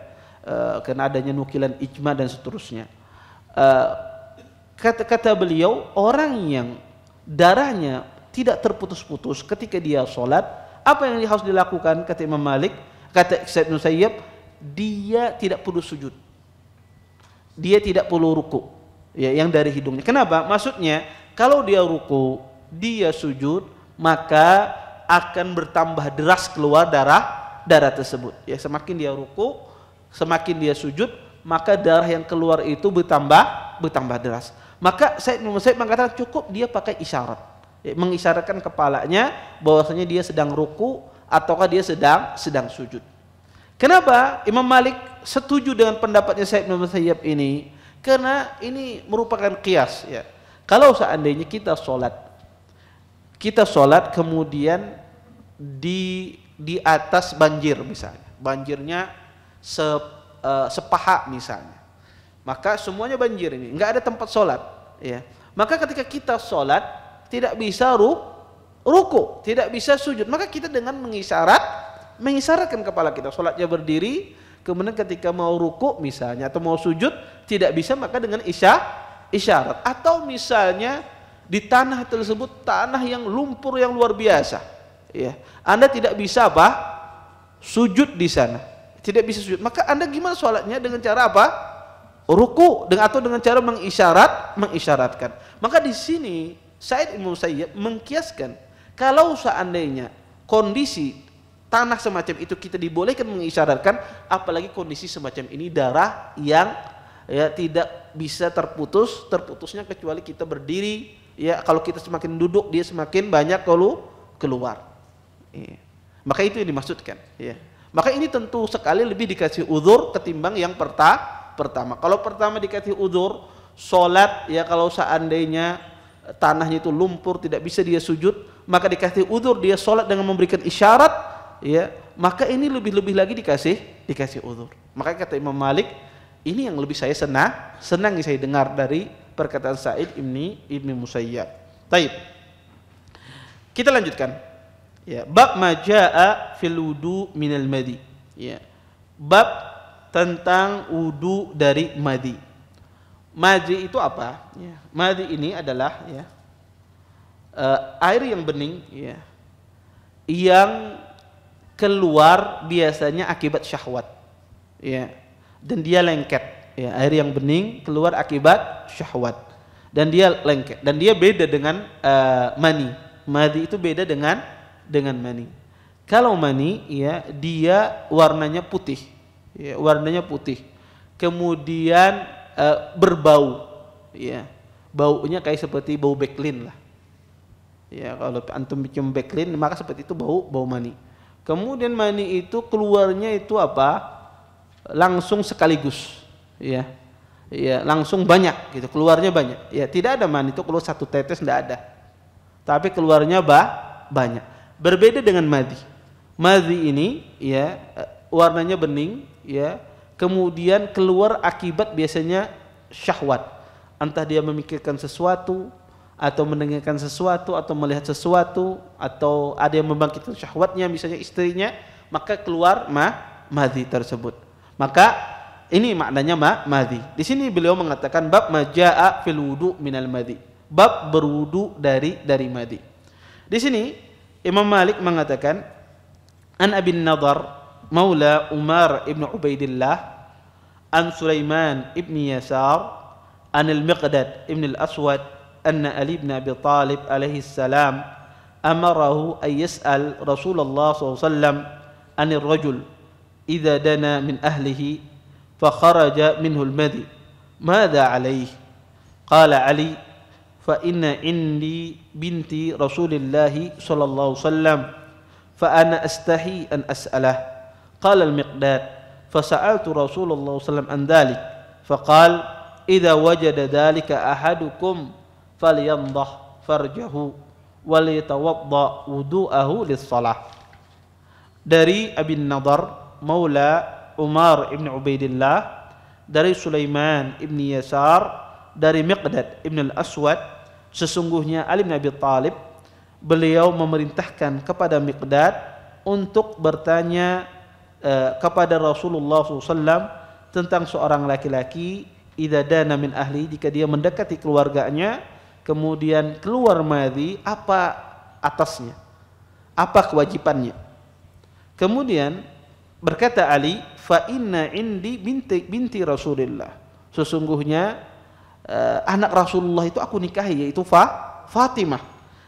karena adanya nukilan ijma dan seterusnya. Kata beliau, orang yang darahnya tidak terputus-putus ketika dia sholat, apa yang harus dilakukan? Kata Imam Malik, kata Sa'id bin Musayyib, dia tidak perlu sujud, dia tidak perlu ruku, ya, yang dari hidungnya. Kenapa? Maksudnya kalau dia ruku, dia sujud, maka akan bertambah deras keluar darah tersebut, ya. Semakin dia ruku, semakin dia sujud, maka darah yang keluar itu bertambah deras. Maka Sa'id bin Musayyib mengatakan cukup dia pakai isyarat, ya, mengisyaratkan kepalanya bahwasanya dia sedang ruku ataukah dia sedang sujud. Kenapa Imam Malik setuju dengan pendapatnya Sa'id bin Musayyib ini? Karena ini merupakan qiyas, ya. Kalau seandainya kita sholat kemudian di atas banjir misalnya, banjirnya sepaha misalnya, maka semuanya banjir ini, nggak ada tempat sholat, ya. Maka ketika kita sholat tidak bisa ruku, tidak bisa sujud, maka kita dengan mengisyaratkan kepala kita, sholatnya berdiri, kemudian ketika mau ruku misalnya atau mau sujud tidak bisa, maka dengan isyarat. Atau misalnya di tanah tersebut, tanah yang lumpur yang luar biasa, ya, Anda tidak bisa sujud di sana, tidak bisa sujud, maka Anda gimana sholatnya? Dengan cara ruku dengan atau dengan cara mengisyaratkan. Maka di sini Said Ibn Musayyab mengkiaskan kalau seandainya kondisi tanah semacam itu kita dibolehkan mengisyaratkan, apalagi kondisi semacam ini darah yang ya tidak bisa terputus, terputusnya kecuali kita berdiri. Ya kalau kita semakin duduk dia semakin banyak kalau keluar. Ya. Maka itu yang dimaksudkan. Ya. Maka ini tentu sekali lebih dikasih uzur ketimbang yang pertama. Kalau pertama dikasih uzur sholat, ya kalau seandainya tanahnya itu lumpur tidak bisa dia sujud, maka dikasih uzur dia sholat dengan memberikan isyarat. Ya, maka ini lebih-lebih lagi dikasih uzur. Maka kata Imam Malik, ini yang lebih saya senang yang saya dengar dari perkataan Said Ibn Musayyab. Taib. Kita lanjutkan. Ya, bab majaa fil wudu minal madhi. Ya. Bab tentang wudu dari madhi. Madhi itu apa? Ya. Madhi ini adalah ya, air yang bening ya, yang keluar biasanya akibat syahwat, ya, dan dia lengket, ya, air yang bening keluar akibat syahwat dan dia lengket, dan dia beda dengan mani. Mani itu beda dengan mani. Kalau mani, ya, dia warnanya putih, ya, warnanya putih, kemudian berbau, ya, baunya kayak seperti bau beklin lah, ya, kalau antum cium beklin maka seperti itu bau mani. Kemudian mani itu keluarnya itu apa? Langsung sekaligus, ya, ya langsung banyak, gitu. Keluarnya banyak. Ya tidak ada mani itu keluar satu tetes, tidak ada. Tapi keluarnya banyak. Berbeda dengan madhi. Madhi ini, ya, warnanya bening, ya. Kemudian keluar akibat biasanya syahwat. Entah dia memikirkan sesuatu, atau mendengarkan sesuatu, atau melihat sesuatu, atau ada yang membangkitkan syahwatnya, misalnya istrinya, maka keluar madhi tersebut. Maka ini maknanya madhi. Di sini beliau mengatakan bab majaa fil wudu minal madhi. Bab berwudu dari madhi. Di sini Imam Malik mengatakan an Abin Nadhar maula Umar ibn Ubaidillah an Sulaiman ibn Yasar an al-Miqdad ibn al-Aswad أن علي بن أبي طالب عليه السلام أمره أن يسأل رسول الله صلى الله عليه وسلم عن الرجل إذا دنا من أهله فخرج منه المذي ماذا عليه؟ قال علي فإن عندي بنتي رسول الله صلى الله عليه وسلم فأنا أستحي أن أسأله. قال المقداد فسألت رسول الله صلى الله عليه وسلم عن ذلك فقال إذا وجد ذلك أحدكم falyandah farjahu waliyatawadda wudu'ahu lissalah. Dari Abin Nadhar maula Umar ibn Ubaidillah, dari Sulaiman ibn Yasar, dari Miqdad ibn al-Aswad, sesungguhnya Ali bin Abi Talib beliau memerintahkan kepada Miqdad untuk bertanya kepada Rasulullah SAW tentang seorang laki-laki idza dana min ahli, jika dia mendekati keluarganya kemudian keluar madhi, apa atasnya, apa kewajibannya. Kemudian berkata Ali, fa inna indi binti Rasulillah, sesungguhnya anak Rasulullah itu aku nikahi, yaitu Fatimah,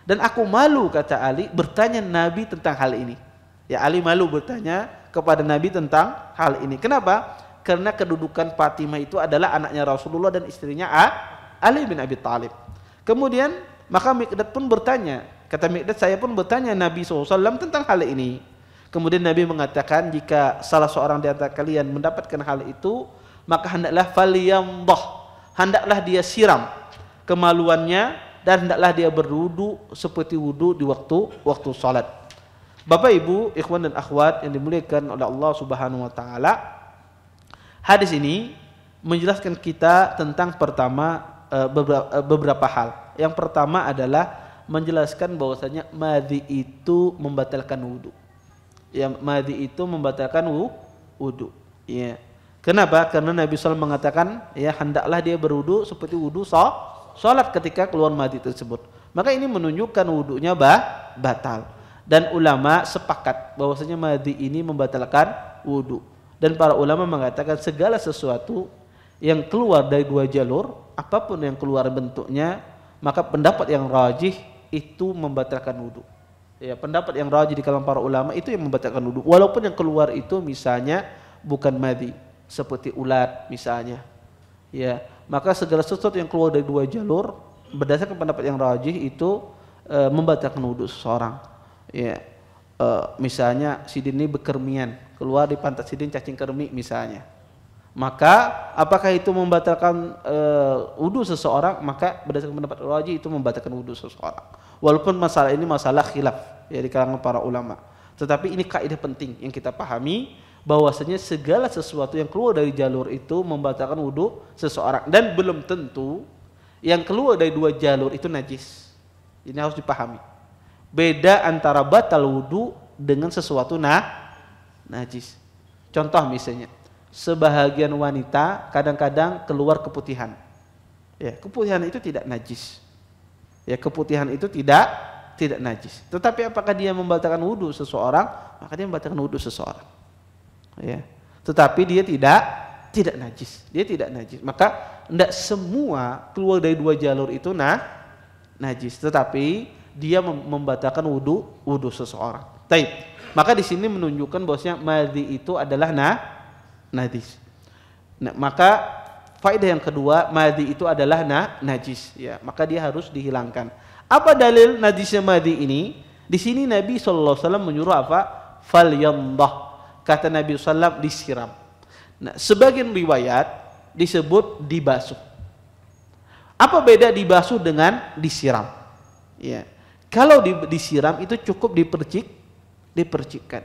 dan aku malu, kata Ali, bertanya Nabi tentang hal ini. Ya, Ali malu bertanya kepada Nabi tentang hal ini. Kenapa? Karena kedudukan Fatimah itu adalah anaknya Rasulullah dan istrinya Ali bin Abi Talib. Kemudian maka Miqdad pun bertanya, kata Miqdad, saya pun bertanya Nabi SAW tentang hal ini. Kemudian Nabi mengatakan, jika salah seorang di antara kalian mendapatkan hal itu, maka hendaklah falyandah, hendaklah dia siram kemaluannya, dan hendaklah dia berwudu seperti wudu di waktu salat. Bapak Ibu, ikhwan dan akhwat yang dimuliakan oleh Allah Subhanahu wa taala, hadis ini menjelaskan kita tentang pertama beberapa hal. Yang pertama adalah menjelaskan bahwasanya madhi itu membatalkan wudu. Ya, madhi itu membatalkan wudu. Ya. Kenapa? Karena Nabi SAW mengatakan, ya, hendaklah dia berwudu seperti wudu salat ketika keluar madhi tersebut. Maka ini menunjukkan wudunya batal. Dan ulama sepakat bahwasanya madhi ini membatalkan wudu. Dan para ulama mengatakan segala sesuatu yang keluar dari dua jalur, apapun yang keluar bentuknya, maka pendapat yang rajih itu membatalkan wudu. Ya, pendapat yang rajih di kalangan para ulama itu yang membatalkan wudu. Walaupun yang keluar itu misalnya bukan madhi, seperti ulat misalnya. Ya, maka segala sesuatu yang keluar dari dua jalur berdasarkan pendapat yang rajih itu membatalkan wudu seseorang. Ya, misalnya sidin ini bekermian, keluar di pantat sidin cacing kermi misalnya. Maka apakah itu membatalkan wudu seseorang? Maka berdasarkan pendapat rajih itu membatalkan wudu seseorang. Walaupun masalah ini masalah khilaf ya di kalangan para ulama. Tetapi ini kaidah penting yang kita pahami bahwasanya segala sesuatu yang keluar dari jalur itu membatalkan wudu seseorang, dan belum tentu yang keluar dari dua jalur itu najis. Ini harus dipahami. Beda antara batal wudu dengan sesuatu najis. Contoh misalnya sebahagian wanita kadang-kadang keluar keputihan. Ya, keputihan itu tidak najis. Ya, keputihan itu tidak najis. Tetapi apakah dia membatalkan wudu seseorang? Maka dia membatalkan wudu seseorang. Ya. Tetapi dia tidak najis. Dia tidak najis. Maka tidak semua keluar dari dua jalur itu najis. Tetapi dia membatalkan wudu seseorang. Baik. Maka di sini menunjukkan bahwasanya madhi itu adalah najis. Nah, maka faedah yang kedua, madhi itu adalah najis, ya, maka dia harus dihilangkan. Apa dalil najisnya madhi ini? Di sini Nabi SAW menyuruh apa? Falyandah. Kata Nabi SAW, disiram. Nah, sebagian riwayat disebut dibasuh. Apa beda dibasuh dengan disiram? Ya. Kalau disiram itu cukup dipercikkan.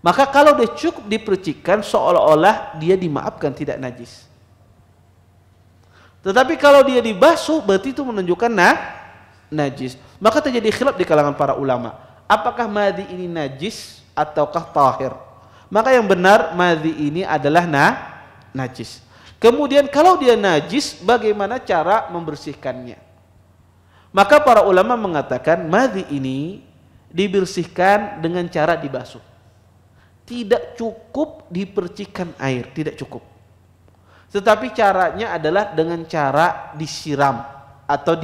Maka kalau dia cukup dipercikkan, seolah-olah dia dimaafkan, tidak najis. Tetapi kalau dia dibasuh, berarti itu menunjukkan najis. Maka terjadi khilaf di kalangan para ulama. Apakah madhi ini najis ataukah tahir? Maka yang benar madhi ini adalah najis. Kemudian kalau dia najis, bagaimana cara membersihkannya? Maka para ulama mengatakan madhi ini dibersihkan dengan cara dibasuh. Tidak cukup dipercikan air, tidak cukup. Tetapi caranya adalah dengan cara disiram atau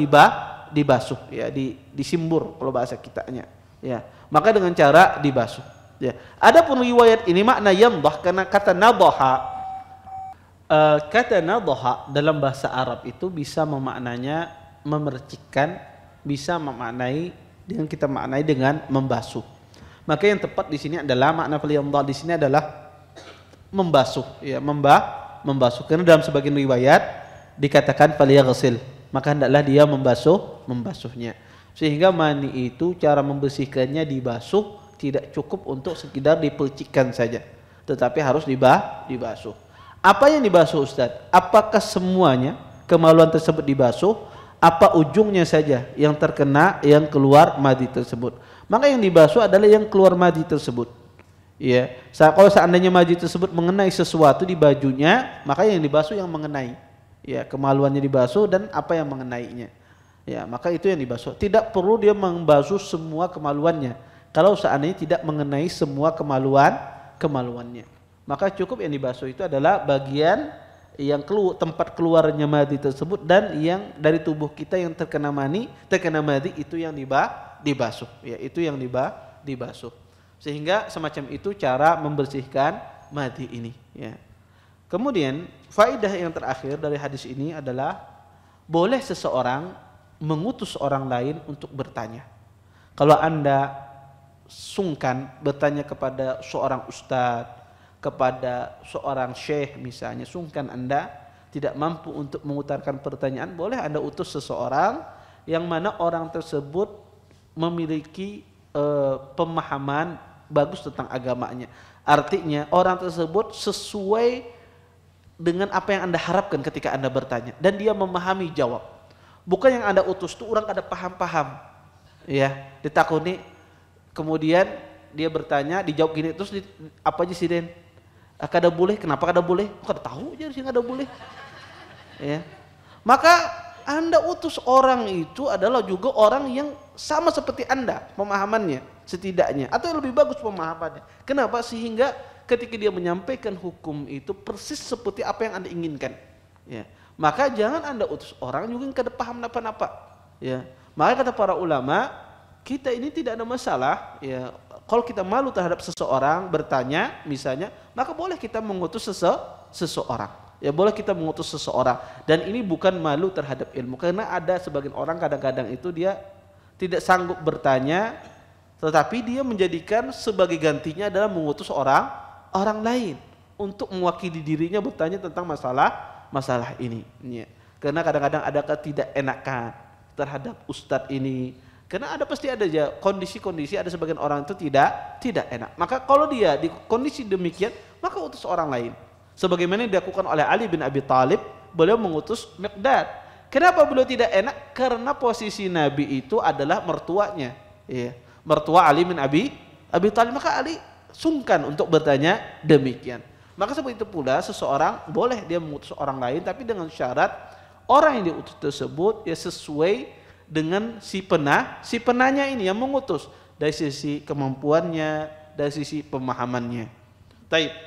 dibasuh, ya, disimbur kalau bahasa kitanya. Ya, maka dengan cara dibasuh. Ya. Adapun riwayat ini makna yandah karena kata nadhaha dalam bahasa Arab itu bisa memaknanya memercikkan, bisa memaknai dengan kita maknai dengan membasuh. Maka yang tepat di sini adalah makna falyandah di sini adalah membasuh, ya, membasuh. Karena dalam sebagian riwayat dikatakan falyaghsil, maka hendaklah dia membasuhnya. Sehingga mani itu cara membersihkannya dibasuh, tidak cukup untuk sekedar dipercikkan saja, tetapi harus dibasuh. Apa yang dibasuh, Ustaz? Apakah semuanya kemaluan tersebut dibasuh? Apa ujungnya saja yang terkena yang keluar madhi tersebut? Maka yang dibasuh adalah yang keluar madhi tersebut. Ya, kalau seandainya madhi tersebut mengenai sesuatu di bajunya, maka yang dibasuh yang mengenai. Ya, kemaluannya dibasuh dan apa yang mengenainya. Ya, maka itu yang dibasuh. Tidak perlu dia membasuh semua kemaluannya. Kalau seandainya tidak mengenai semua kemaluannya, maka cukup yang dibasuh itu adalah bagian yang tempat keluarnya madhi tersebut, dan yang dari tubuh kita yang terkena madhi itu yang dibasuh, ya, itu yang dibasuh. Sehingga semacam itu cara membersihkan madhi ini, ya. Kemudian faedah yang terakhir dari hadis ini adalah boleh seseorang mengutus orang lain untuk bertanya. Kalau Anda sungkan bertanya kepada seorang ustadz, kepada seorang syekh misalnya, sungkan Anda tidak mampu untuk mengutarakan pertanyaan, boleh Anda utus seseorang yang mana orang tersebut memiliki pemahaman bagus tentang agamanya. Artinya orang tersebut sesuai dengan apa yang Anda harapkan ketika Anda bertanya, dan dia memahami jawab. Bukan yang Anda utus itu orang kada paham-paham, ya, ditakuni kemudian dia bertanya dijawab gini terus apa aja sih, Den? Kada boleh, kenapa kada boleh? Kada tahu aja sih kada boleh. Ya. Maka Anda utus orang itu adalah juga orang yang sama seperti Anda pemahamannya setidaknya, atau lebih bagus pemahamannya. Kenapa? Sehingga ketika dia menyampaikan hukum itu persis seperti apa yang Anda inginkan. Ya. Maka jangan Anda utus orang juga tidak paham apa-apa. Ya. Maka kata para ulama, kita ini tidak ada masalah. Ya. Kalau kita malu terhadap seseorang bertanya, misalnya, maka boleh kita mengutus seseorang. Ya, boleh kita mengutus seseorang, dan ini bukan malu terhadap ilmu, karena ada sebagian orang kadang-kadang itu dia tidak sanggup bertanya, tetapi dia menjadikan sebagai gantinya adalah mengutus orang lain untuk mewakili dirinya bertanya tentang masalah ini. Ya. Karena kadang-kadang ada ketidakenakan terhadap ustadz ini, karena ada pasti ada aja kondisi-kondisi, ada sebagian orang itu tidak enak. Maka kalau dia di kondisi demikian, maka utus orang lain. Sebagaimana dilakukan oleh Ali bin Abi Thalib, beliau mengutus Miqdad. Kenapa beliau tidak enak? Karena posisi Nabi itu adalah mertuanya. Ya. Mertua Ali bin Abi Thalib, maka Ali sungkan untuk bertanya demikian. Maka seperti itu pula seseorang boleh dia mengutus orang lain, tapi dengan syarat orang yang diutus tersebut ya sesuai dengan si penanya ini yang mengutus, dari sisi kemampuannya, dari sisi pemahamannya. Baik.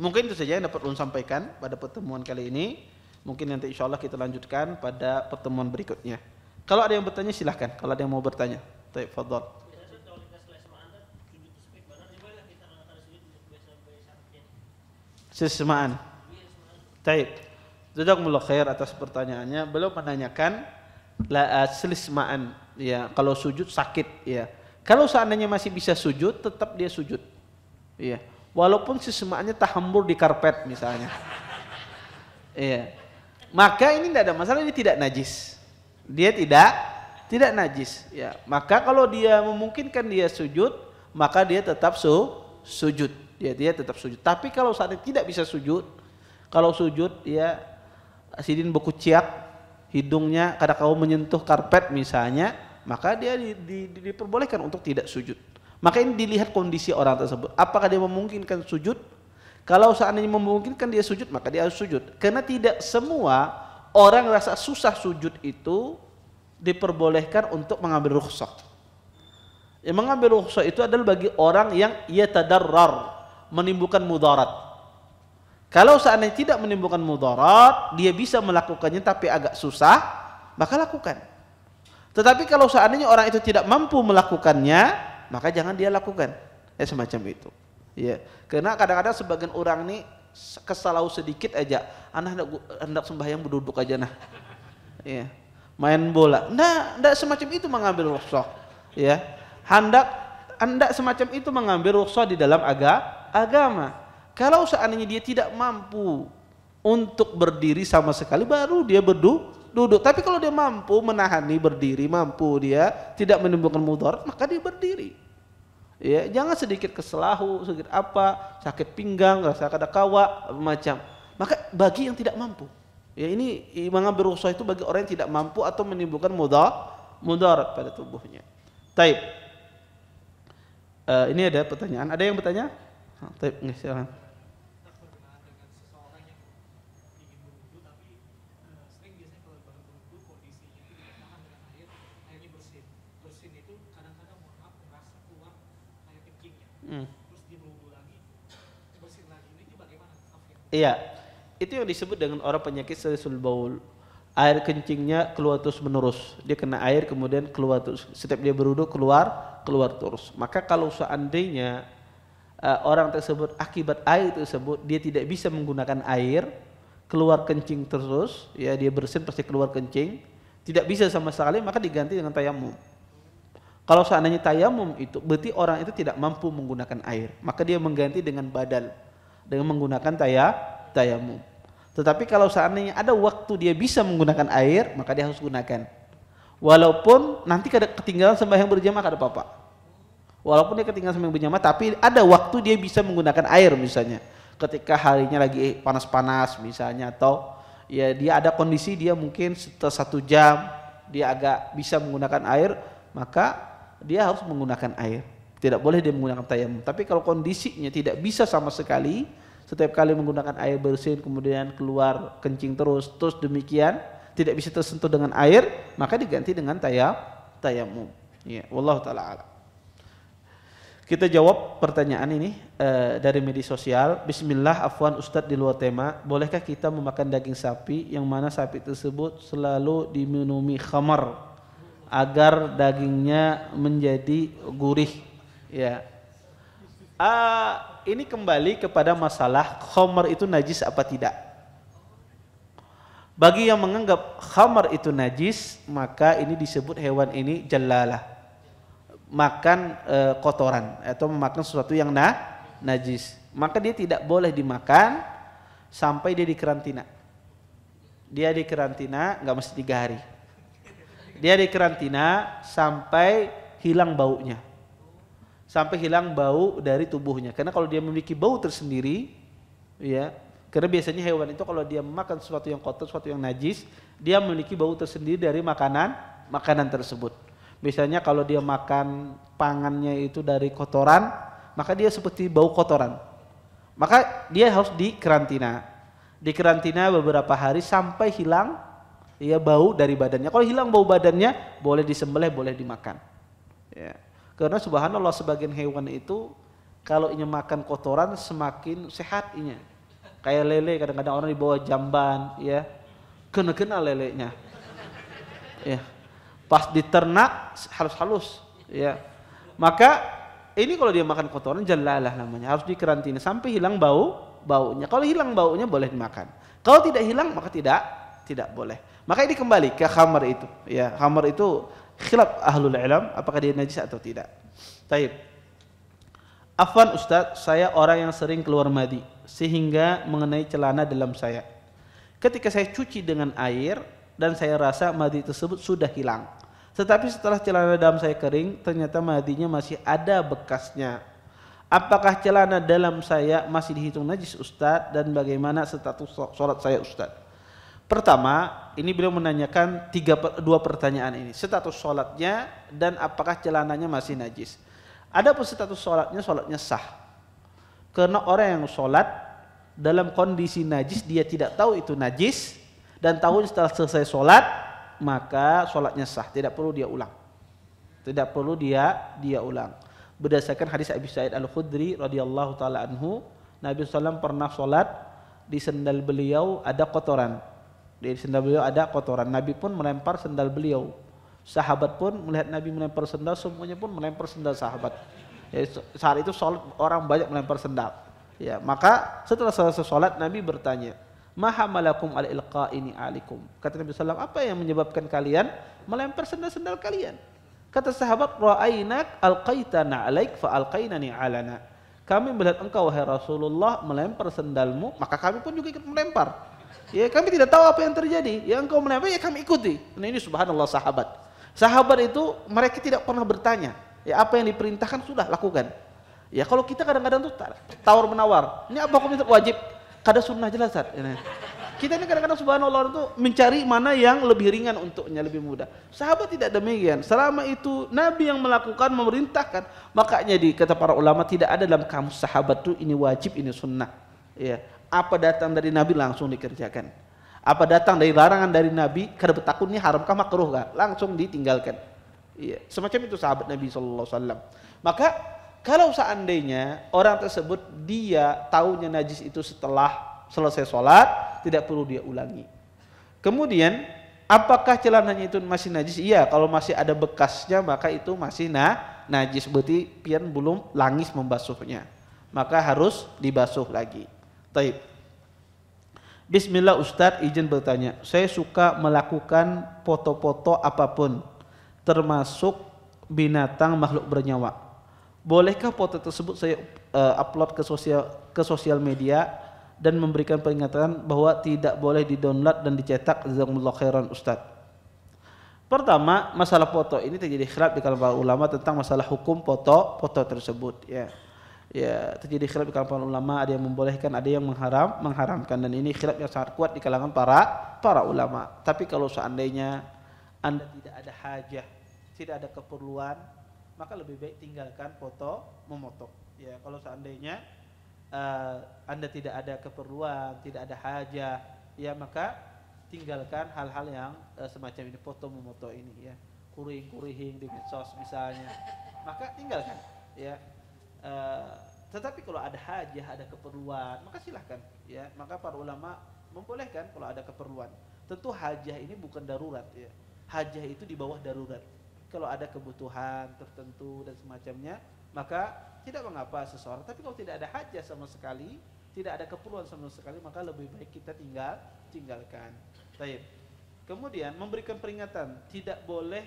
Mungkin itu saja yang dapat ulun sampaikan pada pertemuan kali ini. Mungkin nanti insya Allah kita lanjutkan pada pertemuan berikutnya. Kalau ada yang bertanya silahkan. Kalau ada yang mau bertanya, baik, fadhol. Sesmaan. Baik. Jazakumullah khair atas pertanyaannya. Beliau menanyakan selismaan. Ya, kalau sujud sakit. Ya, kalau seandainya masih bisa sujud, tetap dia sujud. Iya. Walaupun sesemaannya tahambur di karpet misalnya. Iya. Maka ini tidak ada masalah, ini tidak najis. Dia tidak najis. Ya. Maka kalau dia memungkinkan dia sujud, maka dia tetap sujud. Ya, dia tetap sujud. Tapi kalau saat ini tidak bisa sujud, kalau sujud ya sidin berkuciak, hidungnya kadang-kadang menyentuh karpet misalnya, maka dia diperbolehkan untuk tidak sujud. Maka ini dilihat kondisi orang tersebut. Apakah dia memungkinkan sujud? Kalau seandainya memungkinkan dia sujud, maka dia harus sujud. Karena tidak semua orang rasa susah sujud itu diperbolehkan untuk mengambil rukhsah. Yang mengambil rukhsah itu adalah bagi orang yang yatadarrar, menimbulkan mudarat. Kalau seandainya tidak menimbulkan mudarat, dia bisa melakukannya tapi agak susah, maka lakukan. Tetapi kalau seandainya orang itu tidak mampu melakukannya, maka jangan dia lakukan, ya semacam itu. Ya, karena kadang-kadang sebagian orang nih kesalau sedikit aja, anak hendak sembahyang berduduk aja nah, ya, main bola, ndak semacam itu mengambil rukhsah, ya, hendak semacam itu mengambil rukhsah di dalam agama. Kalau seandainya dia tidak mampu untuk berdiri sama sekali, baru dia duduk. Tapi kalau dia mampu menahani berdiri, mampu dia tidak menimbulkan mudarat, maka dia berdiri. Ya, jangan sedikit keselahu, sedikit apa, sakit pinggang, rasa kadakawa, macam. Maka bagi yang tidak mampu. Ya, ini mengambil rukhsah itu bagi orang yang tidak mampu atau menimbulkan mudarat pada tubuhnya. Taib. Ini ada pertanyaan. Ada yang bertanya? Taib, nggih, silakan. Terus dia berwudu lagi, bersin lagi, ini bagaimana? Iya, itu yang disebut dengan orang penyakit salisul baul. Air kencingnya keluar terus menerus. Dia kena air kemudian keluar terus. Setiap dia berwudu keluar terus. Maka kalau seandainya orang tersebut akibat air tersebut dia tidak bisa menggunakan air, keluar kencing terus, ya dia bersin pasti keluar kencing, tidak bisa sama sekali, maka diganti dengan tayamum. Kalau seandainya tayamum itu berarti orang itu tidak mampu menggunakan air, maka dia mengganti dengan badal dengan menggunakan tayamum. Tetapi kalau seandainya ada waktu dia bisa menggunakan air, maka dia harus gunakan. Walaupun nanti ketinggalan sembahyang berjamaah kada apa-apa. Walaupun dia ketinggalan sembahyang berjamaah, tapi ada waktu dia bisa menggunakan air misalnya. Ketika harinya lagi panas-panas misalnya, atau ya dia ada kondisi dia mungkin setelah 1 jam dia agak bisa menggunakan air, maka dia harus menggunakan air, tidak boleh dia menggunakan tayamum. Tapi kalau kondisinya tidak bisa sama sekali, setiap kali menggunakan air bersin kemudian keluar kencing terus demikian, tidak bisa tersentuh dengan air, maka diganti dengan tayamum. Ya, wallahu taala. Kita jawab pertanyaan ini dari media sosial. Bismillah, afwan Ustadz di luar tema, bolehkah kita memakan daging sapi yang mana sapi tersebut selalu diminumi khamar agar dagingnya menjadi gurih? Ya, ini kembali kepada masalah khamar itu najis apa tidak. Bagi yang menganggap khamar itu najis, maka ini disebut hewan ini jalalah, makan kotoran atau memakan sesuatu yang najis, maka dia tidak boleh dimakan sampai dia dikarantina. Dia dikarantina nggak mesti 3 hari. Dia dikarantina sampai hilang baunya, sampai hilang bau dari tubuhnya. Karena kalau dia memiliki bau tersendiri, ya, karena biasanya hewan itu kalau dia makan sesuatu yang kotor, sesuatu yang najis, dia memiliki bau tersendiri dari makanan tersebut. Misalnya kalau dia makan pangannya itu dari kotoran, maka dia seperti bau kotoran. Maka dia harus dikarantina. Dikarantina beberapa hari sampai hilang ya bau dari badannya. Kalau hilang bau badannya, boleh disembelih, boleh dimakan. Ya. Karena subhanallah sebagian hewan itu kalau inya makan kotoran semakin sehat inya. Kayak lele, kadang-kadang orang dibawa jamban, ya kena-kena lelenya. Ya. Pas diternak halus-halus, ya. Maka ini kalau dia makan kotoran jalalah namanya, harus dikarantina sampai hilang baunya. Kalau hilang baunya boleh dimakan. Kalau tidak hilang maka tidak boleh. Maka ini kembali ke khamar itu, ya. Khamar itu khilaf ahlul ilm apakah dia najis atau tidak. Taib. Afwan Ustadz, saya orang yang sering keluar madi sehingga mengenai celana dalam saya. Ketika saya cuci dengan air dan saya rasa madi tersebut sudah hilang, tetapi setelah celana dalam saya kering ternyata madinya masih ada bekasnya. Apakah celana dalam saya masih dihitung najis Ustadz, dan bagaimana status sholat saya Ustadz? Pertama, ini beliau menanyakan dua pertanyaan ini, status sholatnya dan apakah celananya masih najis. Adapun status sholatnya sah, karena orang yang sholat dalam kondisi najis dia tidak tahu itu najis, dan tahun setelah selesai sholat maka sholatnya sah, tidak perlu dia ulang, tidak perlu dia ulang. Berdasarkan hadis Abi Sa'id Al-Khudri radhiyallahu taala anhu, Nabi SAW pernah sholat di sendal beliau ada kotoran. Di sendal beliau ada kotoran, Nabi pun melempar sendal beliau. Sahabat pun melihat Nabi melempar sendal, semuanya pun melempar sendal sahabat. Ya, saat itu sholat orang banyak melempar sendal. Ya, maka setelah selesai sholat Nabi bertanya, mahamalakum ala ilqa ini alikum. Kata Nabi SAW, apa yang menyebabkan kalian melempar sendal-sendal kalian? Kata sahabat, ra'ainak alqaitana alaik fa alqainani alana. Kami melihat engkau wahai Rasulullah melempar sendalmu, maka kami pun juga ikut melempar. Ya, kami tidak tahu apa yang terjadi. Ya, engkau melempar, ya kami ikuti. Nah, ini subhanallah sahabat. Sahabat itu mereka tidak pernah bertanya. Ya, apa yang diperintahkan sudah lakukan. Ya, kalau kita kadang-kadang tuh tawar menawar. Ini apa hukumnya wajib? Kada sunnah jelasan. Kita ini kadang-kadang subhanallah itu mencari mana yang lebih ringan untuknya, lebih mudah. Sahabat tidak demikian. Selama itu Nabi yang melakukan, memerintahkan. Makanya di kata para ulama tidak ada dalam kamus sahabat itu ini wajib, ini sunnah. Ya, apa datang dari Nabi langsung dikerjakan. Apa datang dari larangan dari Nabi, kada bertakun ini haramkah makruhkah, langsung ditinggalkan. Ya, semacam itu sahabat Nabi sallallahu alaihi wasallam. Maka kalau seandainya orang tersebut dia tahunya najis itu setelah selesai sholat, tidak perlu dia ulangi. Kemudian apakah celananya itu masih najis? Iya, kalau masih ada bekasnya maka itu masih najis, berarti pian belum langis membasuhnya, maka harus dibasuh lagi. Taib. Bismillah Ustadz, izin bertanya, saya suka melakukan foto-foto apapun termasuk binatang makhluk bernyawa. Bolehkah foto tersebut saya upload ke sosial media dan memberikan peringatan bahwa tidak boleh didownload dan dicetak? Jazakumullah khairan Ustaz. Pertama, masalah foto ini terjadi khilaf di kalangan para ulama tentang masalah hukum foto tersebut, ya. Ya, terjadi khilaf di kalangan para ulama, ada yang membolehkan, ada yang mengharamkan, dan ini khilaf yang sangat kuat di kalangan para ulama. Tapi kalau seandainya Anda tidak ada hajah, tidak ada keperluan, maka lebih baik tinggalkan foto memotong. Ya, kalau seandainya Anda tidak ada keperluan, tidak ada hajah, ya maka tinggalkan hal-hal yang semacam ini, foto memotong ini, ya. Kuring-kuring di medsos misalnya, maka tinggalkan, ya. Tetapi kalau ada hajah, ada keperluan, maka silahkan ya. Maka para ulama membolehkan kalau ada keperluan. Tentu hajah ini bukan darurat ya. Hajah itu di bawah darurat. Kalau ada kebutuhan tertentu dan semacamnya, maka tidak mengapa seseorang. Tapi kalau tidak ada hajah sama sekali, tidak ada keperluan sama sekali, maka lebih baik kita tinggalkan. Baik. Kemudian memberikan peringatan, tidak boleh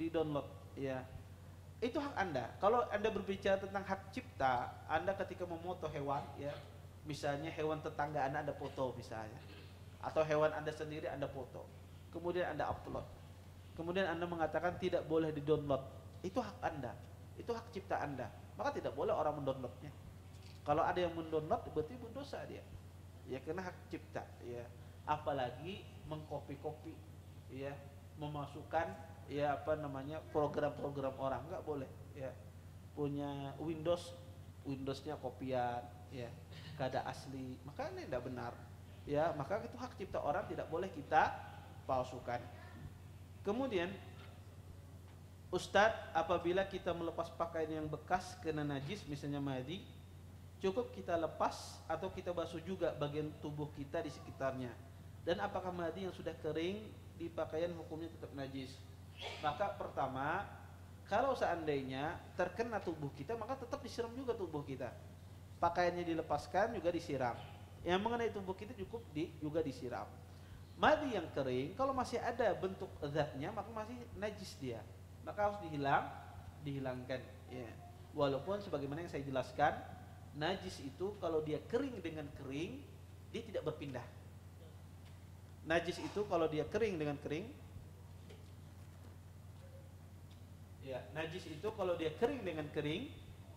di-download ya. Itu hak Anda. Kalau Anda berbicara tentang hak cipta, Anda ketika memotong hewan ya, misalnya hewan tetangga Anda foto misalnya, atau hewan Anda sendiri Anda foto, kemudian Anda upload, kemudian Anda mengatakan tidak boleh di-download, itu hak Anda, itu hak cipta Anda, maka tidak boleh orang mendownloadnya. Kalau ada yang mendownload, berarti berdosa dia, ya, karena hak cipta ya. Apalagi mengcopy-copy ya, memasukkan ya program-program orang, nggak boleh ya. Punya Windowsnya kopian ya, kada asli, maka ini tidak benar ya. Maka itu hak cipta orang, tidak boleh kita palsukan. Kemudian Ustadz, apabila kita melepas pakaian yang bekas kena najis, misalnya madi, cukup kita lepas atau kita basuh juga bagian tubuh kita di sekitarnya? Dan apakah madi yang sudah kering di pakaian hukumnya tetap najis? Maka pertama, kalau seandainya terkena tubuh kita, maka tetap disiram juga tubuh kita. Pakaiannya dilepaskan juga disiram. Yang mengenai tubuh kita cukup juga disiram. Madi yang kering, kalau masih ada bentuk zatnya, maka masih najis dia. Maka harus dihilangkan. Ya. Walaupun sebagaimana yang saya jelaskan, najis itu kalau dia kering dengan kering, dia tidak berpindah. Najis itu kalau dia kering dengan kering, ya, najis itu kalau dia kering dengan kering,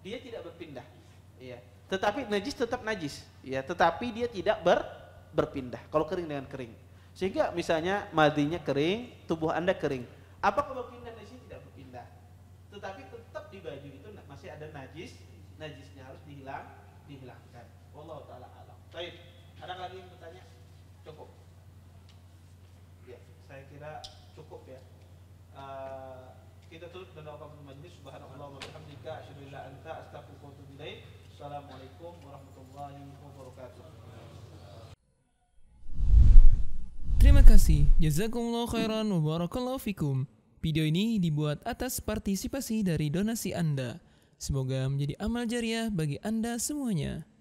dia tidak berpindah. Ya. Tetapi najis tetap najis. Ya, tetapi dia tidak berpindah kalau kering dengan kering. Sehingga misalnya madinya kering, tubuh Anda kering. Apakah berpindah? Najis tidak berpindah. Tetapi tetap di baju itu masih ada najis. Najisnya harus dihilangkan. Wallahu taala alam. Baik. Ada lagi yang bertanya? Cukup. Ya, saya kira cukup ya. Kita tutup dengan doa majlis. Subhanallah wa bihamdika asyhadu an la ilaha illa anta astaghfiruka wa atubu ilaik. Assalamualaikum warahmatullahi wabarakatuh. Terima kasih. Jazakumullahu khairan wa barakallahu fikum. Video ini dibuat atas partisipasi dari donasi Anda. Semoga menjadi amal jariah bagi Anda semuanya.